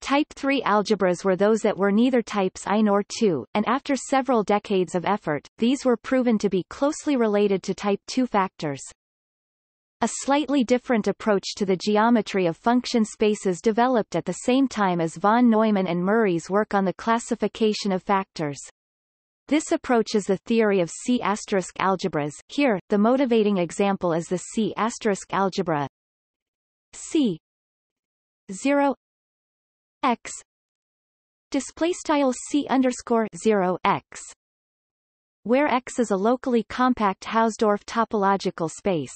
Type three algebras were those that were neither types one nor two, and after several decades of effort, these were proven to be closely related to type two factors. A slightly different approach to the geometry of function spaces developed at the same time as von Neumann and Murray's work on the classification of factors. This approach is the theory of C** algebras. Here, the motivating example is the C** algebra C zero X displaystyle C underscore zero X, where X is a locally compact Hausdorff topological space.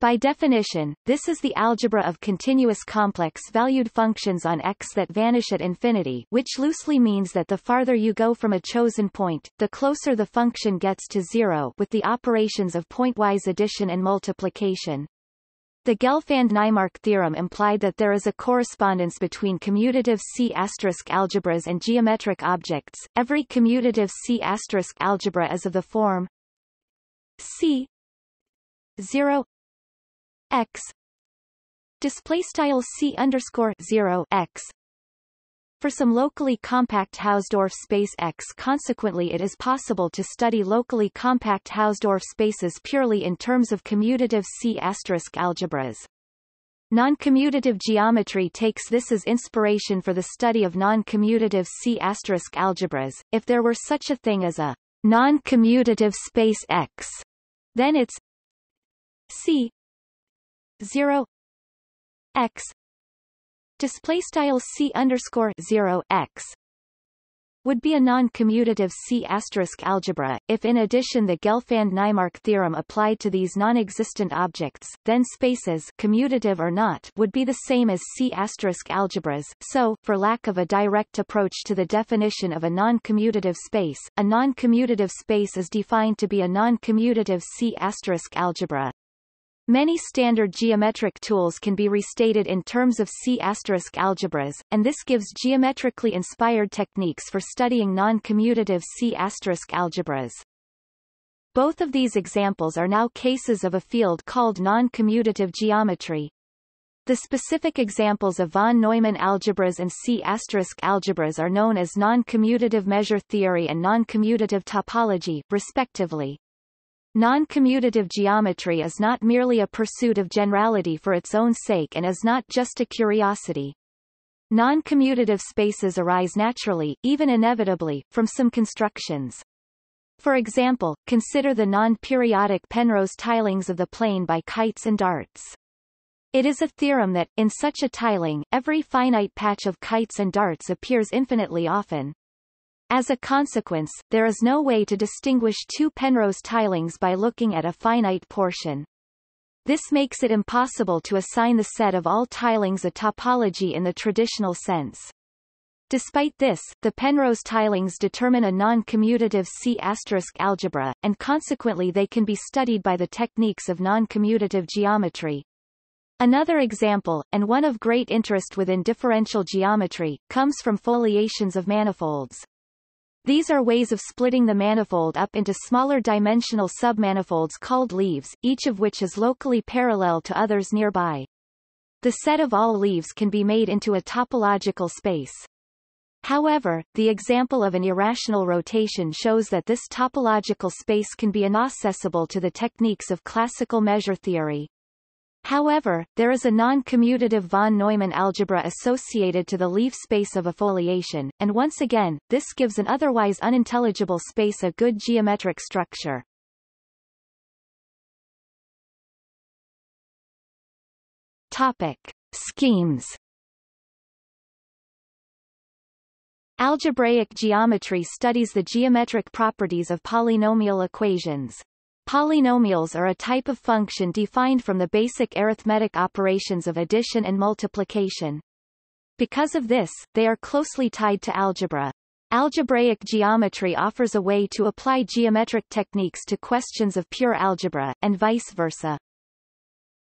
By definition, this is the algebra of continuous complex-valued functions on X that vanish at infinity, which loosely means that the farther you go from a chosen point, the closer the function gets to zero with the operations of pointwise addition and multiplication. The Gelfand-Neimark theorem implied that there is a correspondence between commutative C** algebras and geometric objects. Every commutative C** algebra is of the form C zero X display style C underscore zero X for some locally compact Hausdorff space X. Consequently, it is possible to study locally compact Hausdorff spaces purely in terms of commutative C** algebras. Noncommutative geometry takes this as inspiration for the study of noncommutative C** algebras. If there were such a thing as a noncommutative space X, then it's C zero X display style C underscore zero X would be a non-commutative C** algebra. If in addition the Gelfand-Neimark theorem applied to these non-existent objects, then spaces, commutative or not, would be the same as C** algebras. So, for lack of a direct approach to the definition of a non-commutative space, a non-commutative space is defined to be a non-commutative C** algebra. Many standard geometric tools can be restated in terms of C** algebras, and this gives geometrically inspired techniques for studying non-commutative C** algebras. Both of these examples are now cases of a field called non-commutative geometry. The specific examples of von Neumann algebras and C** algebras are known as non-commutative measure theory and non-commutative topology, respectively. Non-commutative geometry is not merely a pursuit of generality for its own sake and is not just a curiosity. Non-commutative spaces arise naturally, even inevitably, from some constructions. For example, consider the non-periodic Penrose tilings of the plane by kites and darts. It is a theorem that, in such a tiling, every finite patch of kites and darts appears infinitely often. As a consequence, there is no way to distinguish two Penrose tilings by looking at a finite portion. This makes it impossible to assign the set of all tilings a topology in the traditional sense. Despite this, the Penrose tilings determine a non-commutative C** algebra, and consequently they can be studied by the techniques of non-commutative geometry. Another example, and one of great interest within differential geometry, comes from foliations of manifolds. These are ways of splitting the manifold up into smaller dimensional submanifolds called leaves, each of which is locally parallel to others nearby. The set of all leaves can be made into a topological space. However, the example of an irrational rotation shows that this topological space can be inaccessible to the techniques of classical measure theory. However, there is a non-commutative von Neumann algebra associated to the Leaf space of affoliation, and once again, this gives an otherwise unintelligible space a good geometric structure. Topic: Schemes. Algebraic geometry studies the geometric properties of polynomial equations. Polynomials are a type of function defined from the basic arithmetic operations of addition and multiplication. Because of this, they are closely tied to algebra. Algebraic geometry offers a way to apply geometric techniques to questions of pure algebra, and vice versa.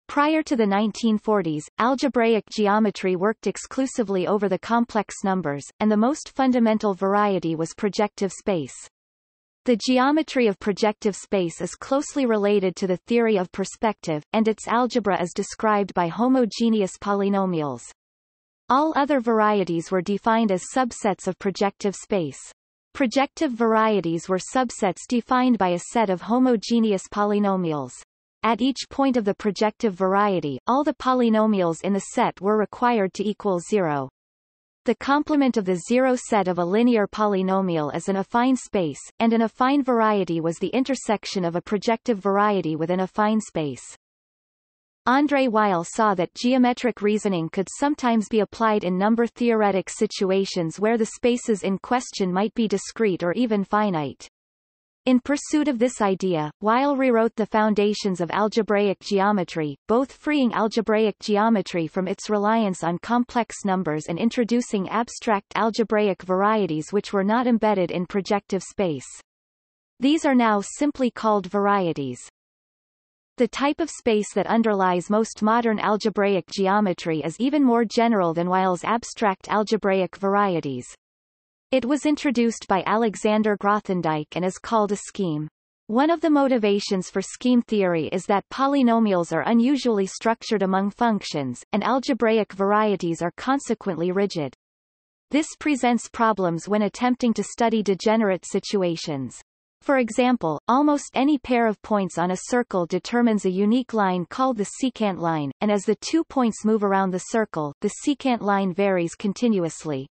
Prior to the nineteen forties, algebraic geometry worked exclusively over the complex numbers, and the most fundamental variety was projective space. The geometry of projective space is closely related to the theory of perspective, and its algebra is described by homogeneous polynomials. All other varieties were defined as subsets of projective space. Projective varieties were subsets defined by a set of homogeneous polynomials. At each point of the projective variety, all the polynomials in the set were required to equal zero. The complement of the zero set of a linear polynomial is an affine space, and an affine variety was the intersection of a projective variety with an affine space. André Weil saw that geometric reasoning could sometimes be applied in number-theoretic situations where the spaces in question might be discrete or even finite. In pursuit of this idea, Weil rewrote the foundations of algebraic geometry, both freeing algebraic geometry from its reliance on complex numbers and introducing abstract algebraic varieties which were not embedded in projective space. These are now simply called varieties. The type of space that underlies most modern algebraic geometry is even more general than Weil's abstract algebraic varieties. It was introduced by Alexander Grothendieck and is called a scheme. One of the motivations for scheme theory is that polynomials are unusually structured among functions, and algebraic varieties are consequently rigid. This presents problems when attempting to study degenerate situations. For example, almost any pair of points on a circle determines a unique line called the secant line, and as the two points move around the circle, the secant line varies continuously.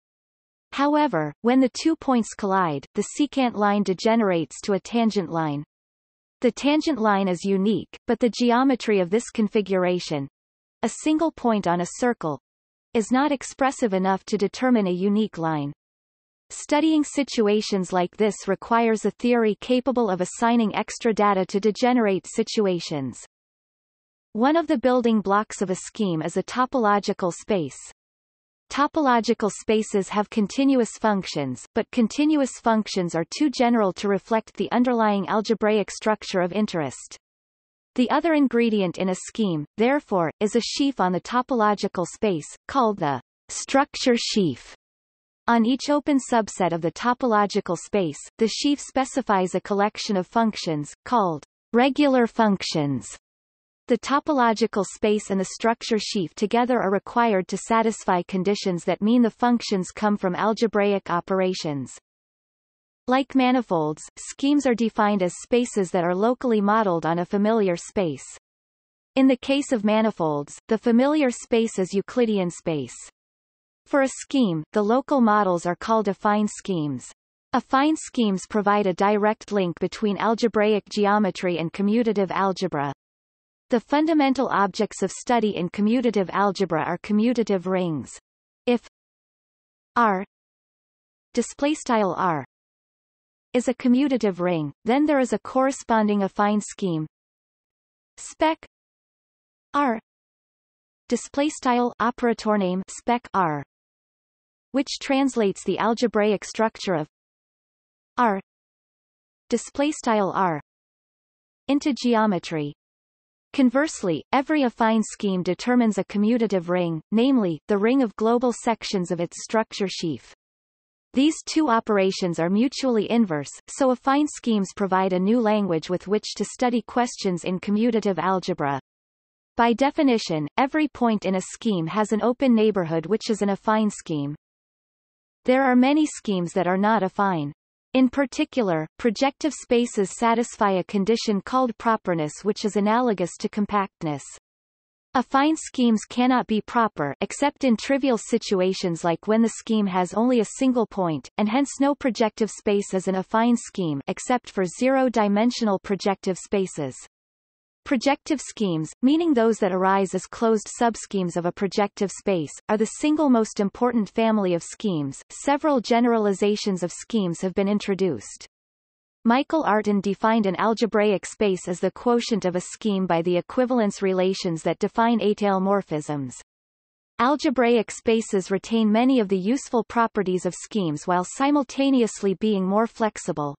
However, when the two points collide, the secant line degenerates to a tangent line. The tangent line is unique, but the geometry of this configuration, a single point on a circle, is not expressive enough to determine a unique line. Studying situations like this requires a theory capable of assigning extra data to degenerate situations. One of the building blocks of a scheme is a topological space. Topological spaces have continuous functions, but continuous functions are too general to reflect the underlying algebraic structure of interest. The other ingredient in a scheme, therefore, is a sheaf on the topological space, called the structure sheaf. On each open subset of the topological space, the sheaf specifies a collection of functions, called regular functions. The topological space and the structure sheaf together are required to satisfy conditions that mean the functions come from algebraic operations. Like manifolds, schemes are defined as spaces that are locally modeled on a familiar space. In the case of manifolds, the familiar space is Euclidean space. For a scheme, the local models are called affine schemes. Affine schemes provide a direct link between algebraic geometry and commutative algebra. The fundamental objects of study in commutative algebra are commutative rings. If R displaystyle R is a commutative ring, then there is a corresponding affine scheme spec R displaystyle operator name spec R, which translates the algebraic structure of R displaystyle R into geometry. Conversely, every affine scheme determines a commutative ring, namely, the ring of global sections of its structure sheaf. These two operations are mutually inverse, so affine schemes provide a new language with which to study questions in commutative algebra. By definition, every point in a scheme has an open neighborhood which is an affine scheme. There are many schemes that are not affine. In particular, projective spaces satisfy a condition called properness, which is analogous to compactness. Affine schemes cannot be proper except in trivial situations like when the scheme has only a single point, and hence no projective space is an affine scheme except for zero-dimensional projective spaces. Projective schemes, meaning those that arise as closed subschemes of a projective space, are the single most important family of schemes. Several generalizations of schemes have been introduced. Michael Artin defined an algebraic space as the quotient of a scheme by the equivalence relations that define atale morphisms. Algebraic spaces retain many of the useful properties of schemes while simultaneously being more flexible.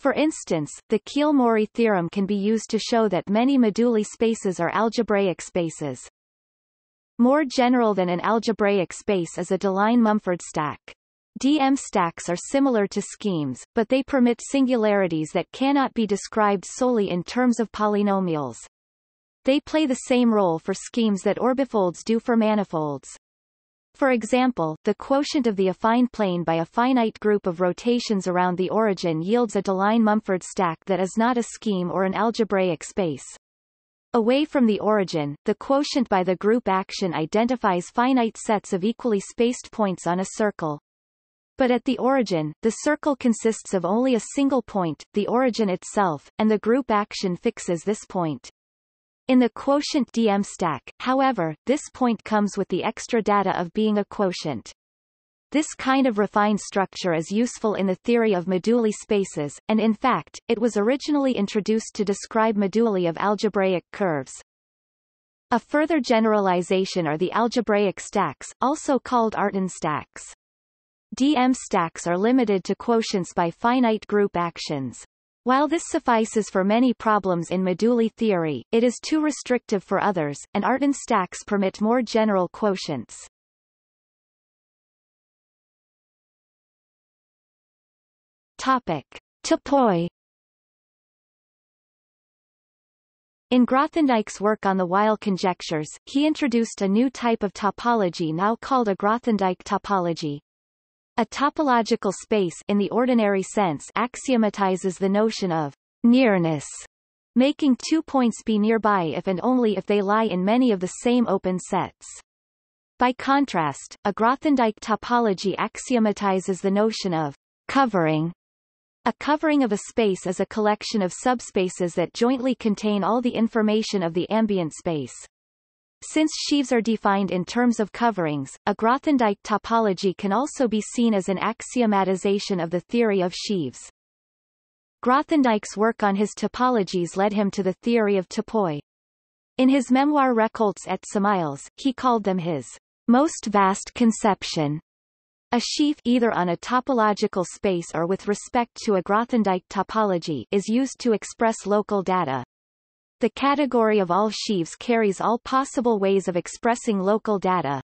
For instance, the Kiehl-Morey theorem can be used to show that many moduli spaces are algebraic spaces. More general than an algebraic space is a Deligne-Mumford stack. D M stacks are similar to schemes, but they permit singularities that cannot be described solely in terms of polynomials. They play the same role for schemes that orbifolds do for manifolds. For example, the quotient of the affine plane by a finite group of rotations around the origin yields a Deligne-Mumford stack that is not a scheme or an algebraic space. Away from the origin, the quotient by the group action identifies finite sets of equally spaced points on a circle. But at the origin, the circle consists of only a single point, the origin itself, and the group action fixes this point. In the quotient D M stack, however, this point comes with the extra data of being a quotient. This kind of refined structure is useful in the theory of moduli spaces, and in fact, it was originally introduced to describe moduli of algebraic curves. A further generalization are the algebraic stacks, also called Artin stacks. D M stacks are limited to quotients by finite group actions. While this suffices for many problems in moduli theory, it is too restrictive for others, and Artin stacks permit more general quotients. Topic: Topoi. In Grothendieck's work on the Weil conjectures, he introduced a new type of topology now called a Grothendieck topology. A topological space in the ordinary sense axiomatizes the notion of nearness, making two points be nearby if and only if they lie in many of the same open sets. By contrast, a Grothendieck topology axiomatizes the notion of covering. A covering of a space is a collection of subspaces that jointly contain all the information of the ambient space. Since sheaves are defined in terms of coverings, a Grothendieck topology can also be seen as an axiomatization of the theory of sheaves. Grothendieck's work on his topologies led him to the theory of topoi. In his memoir Récoltes et Semailles, he called them his most vast conception. A sheaf, either on a topological space or with respect to a Grothendieck topology, is used to express local data. The category of all sheaves carries all possible ways of expressing local data.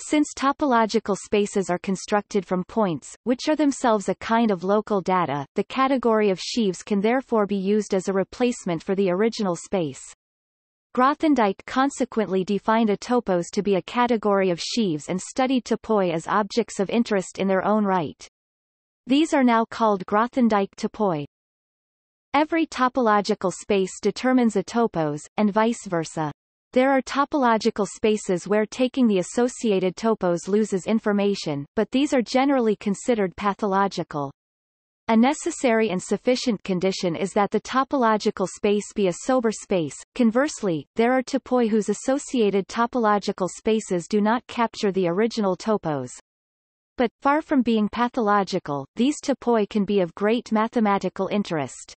Since topological spaces are constructed from points, which are themselves a kind of local data, the category of sheaves can therefore be used as a replacement for the original space. Grothendieck consequently defined a topos to be a category of sheaves and studied topoi as objects of interest in their own right. These are now called Grothendieck topoi. Every topological space determines a topos, and vice versa. There are topological spaces where taking the associated topos loses information, but these are generally considered pathological. A necessary and sufficient condition is that the topological space be a sober space. Conversely, there are topoi whose associated topological spaces do not capture the original topos. But, far from being pathological, these topoi can be of great mathematical interest.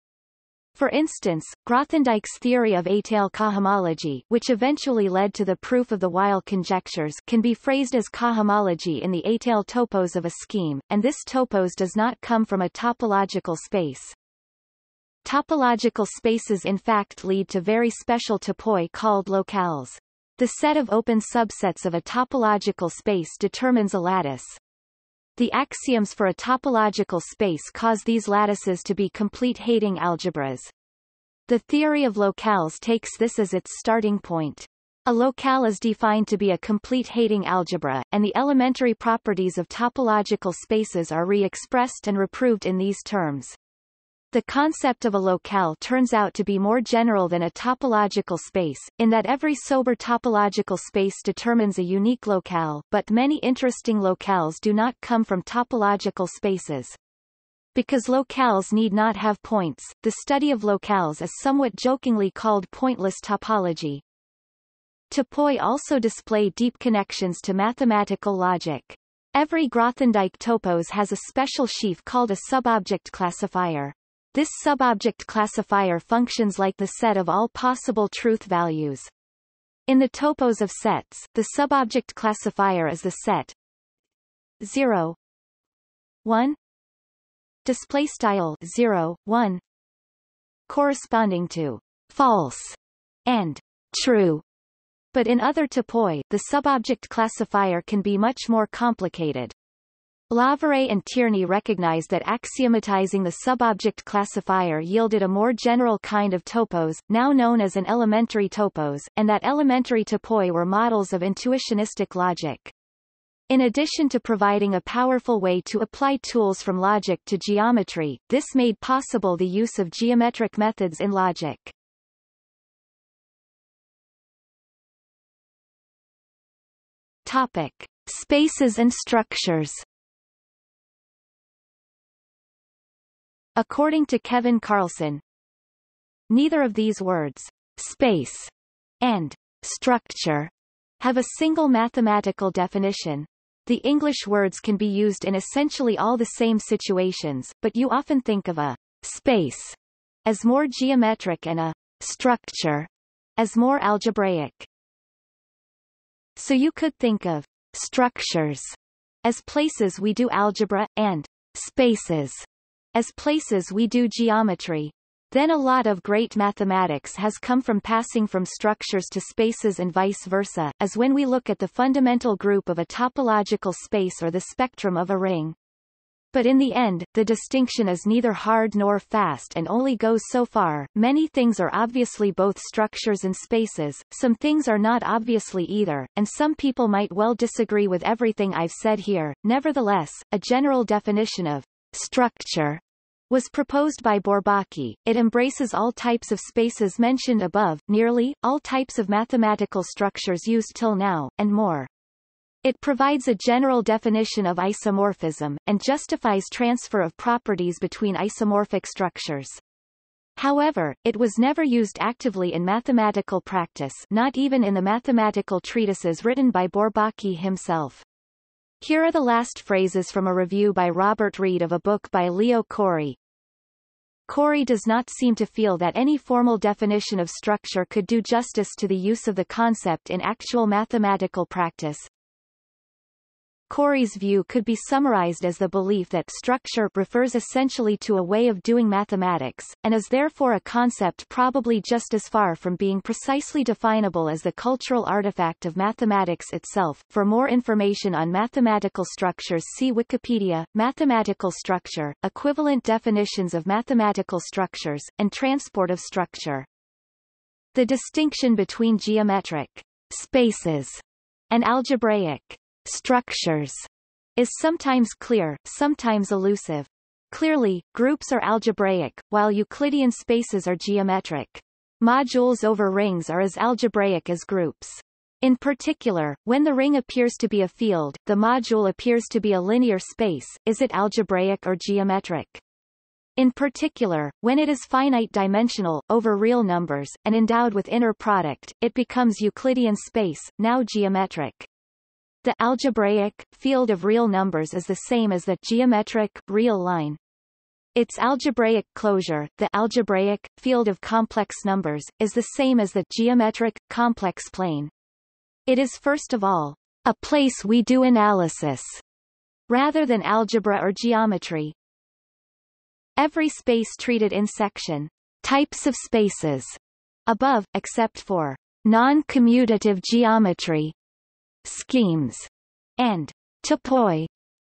For instance, Grothendieck's theory of atale cohomology, which eventually led to the proof of the Weil conjectures, can be phrased as cohomology in the atale topos of a scheme, and this topos does not come from a topological space. Topological spaces in fact lead to very special topoi called locales. The set of open subsets of a topological space determines a lattice. The axioms for a topological space cause these lattices to be complete Hating algebras. The theory of locales takes this as its starting point. A locale is defined to be a complete Hating algebra, and the elementary properties of topological spaces are re-expressed and reproved in these terms. The concept of a locale turns out to be more general than a topological space, in that every sober topological space determines a unique locale, but many interesting locales do not come from topological spaces. Because locales need not have points, the study of locales is somewhat jokingly called pointless topology. Topoi also display deep connections to mathematical logic. Every Grothendieck topos has a special sheaf called a subobject classifier. This subobject classifier functions like the set of all possible truth values. In the topos of sets, the subobject classifier is the set zero, one display style zero, one corresponding to false and true. But in other topoi, the subobject classifier can be much more complicated. Laveray and Tierney recognize that axiomatizing the subobject classifier yielded a more general kind of topos, now known as an elementary topos, and that elementary topoi were models of intuitionistic logic. In addition to providing a powerful way to apply tools from logic to geometry, this made possible the use of geometric methods in logic. Topic: Spaces and structures. According to Kevin Carlson, neither of these words, space and structure, have a single mathematical definition. The English words can be used in essentially all the same situations, but you often think of a space as more geometric and a structure as more algebraic. So you could think of structures as places we do algebra, and spaces as places we do geometry. Then a lot of great mathematics has come from passing from structures to spaces and vice versa, as when we look at the fundamental group of a topological space or the spectrum of a ring. But in the end, the distinction is neither hard nor fast and only goes so far. Many things are obviously both structures and spaces, some things are not obviously either, and some people might well disagree with everything I've said here. Nevertheless, a general definition of structure was proposed by Bourbaki. It embraces all types of spaces mentioned above, nearly all types of mathematical structures used till now, and more. It provides a general definition of isomorphism, and justifies transfer of properties between isomorphic structures. However, it was never used actively in mathematical practice, not even in the mathematical treatises written by Bourbaki himself. Here are the last phrases from a review by Robert Reid of a book by Leo Corey. Corey does not seem to feel that any formal definition of structure could do justice to the use of the concept in actual mathematical practice. Corey's view could be summarized as the belief that structure refers essentially to a way of doing mathematics, and is therefore a concept probably just as far from being precisely definable as the cultural artifact of mathematics itself. For more information on mathematical structures, see Wikipedia, Mathematical Structure, Equivalent Definitions of Mathematical Structures, and Transport of Structure. The distinction between geometric spaces and algebraic structures is sometimes clear, sometimes elusive. Clearly, groups are algebraic, while Euclidean spaces are geometric. Modules over rings are as algebraic as groups. In particular, when the ring appears to be a field, the module appears to be a linear space. Is it algebraic or geometric? In particular, when it is finite-dimensional, over real numbers, and endowed with inner product, it becomes Euclidean space, now geometric. The algebraic field of real numbers is the same as the geometric real line. Its algebraic closure, the algebraic field of complex numbers, is the same as the geometric complex plane. It is first of all a place we do analysis, rather than algebra or geometry. Every space treated in section types of spaces above, except for non-commutative geometry schemes and topoi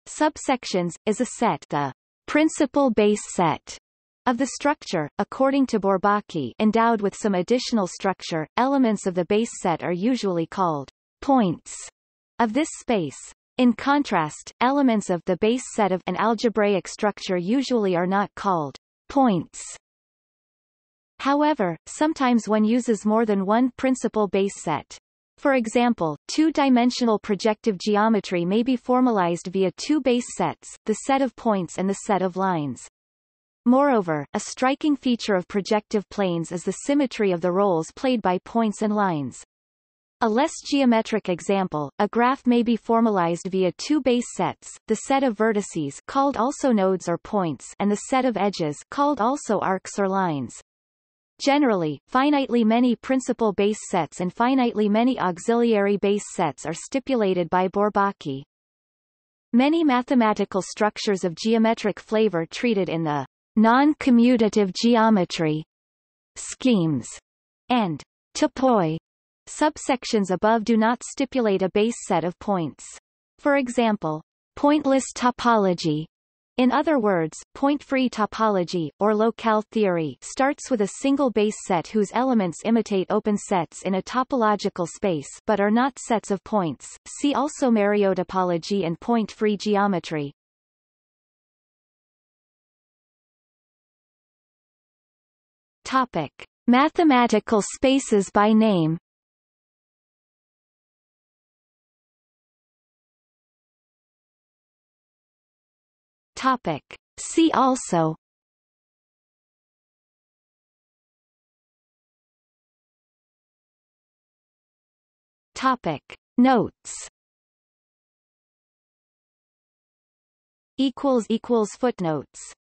subsections, is a set. The principal base set of the structure. According to Bourbaki, endowed with some additional structure, elements of the base set are usually called points of this space. In contrast, elements of the base set of an algebraic structure usually are not called points. However, sometimes one uses more than one principal base set. For example, two-dimensional projective geometry may be formalized via two base sets, the set of points and the set of lines. Moreover, a striking feature of projective planes is the symmetry of the roles played by points and lines. A less geometric example, a graph may be formalized via two base sets, the set of vertices called also nodes or points and the set of edges called also arcs or lines. Generally, finitely many principal base sets and finitely many auxiliary base sets are stipulated by Bourbaki. Many mathematical structures of geometric flavor treated in the non-commutative geometry schemes and topoi subsections above do not stipulate a base set of points. For example, pointless topology, in other words, point-free topology, or locale theory, starts with a single base set whose elements imitate open sets in a topological space but are not sets of points. See also Mariotopology and point-free geometry. Topic: Mathematical spaces by name. Topic. See also Topic. Notes equals equals footnotes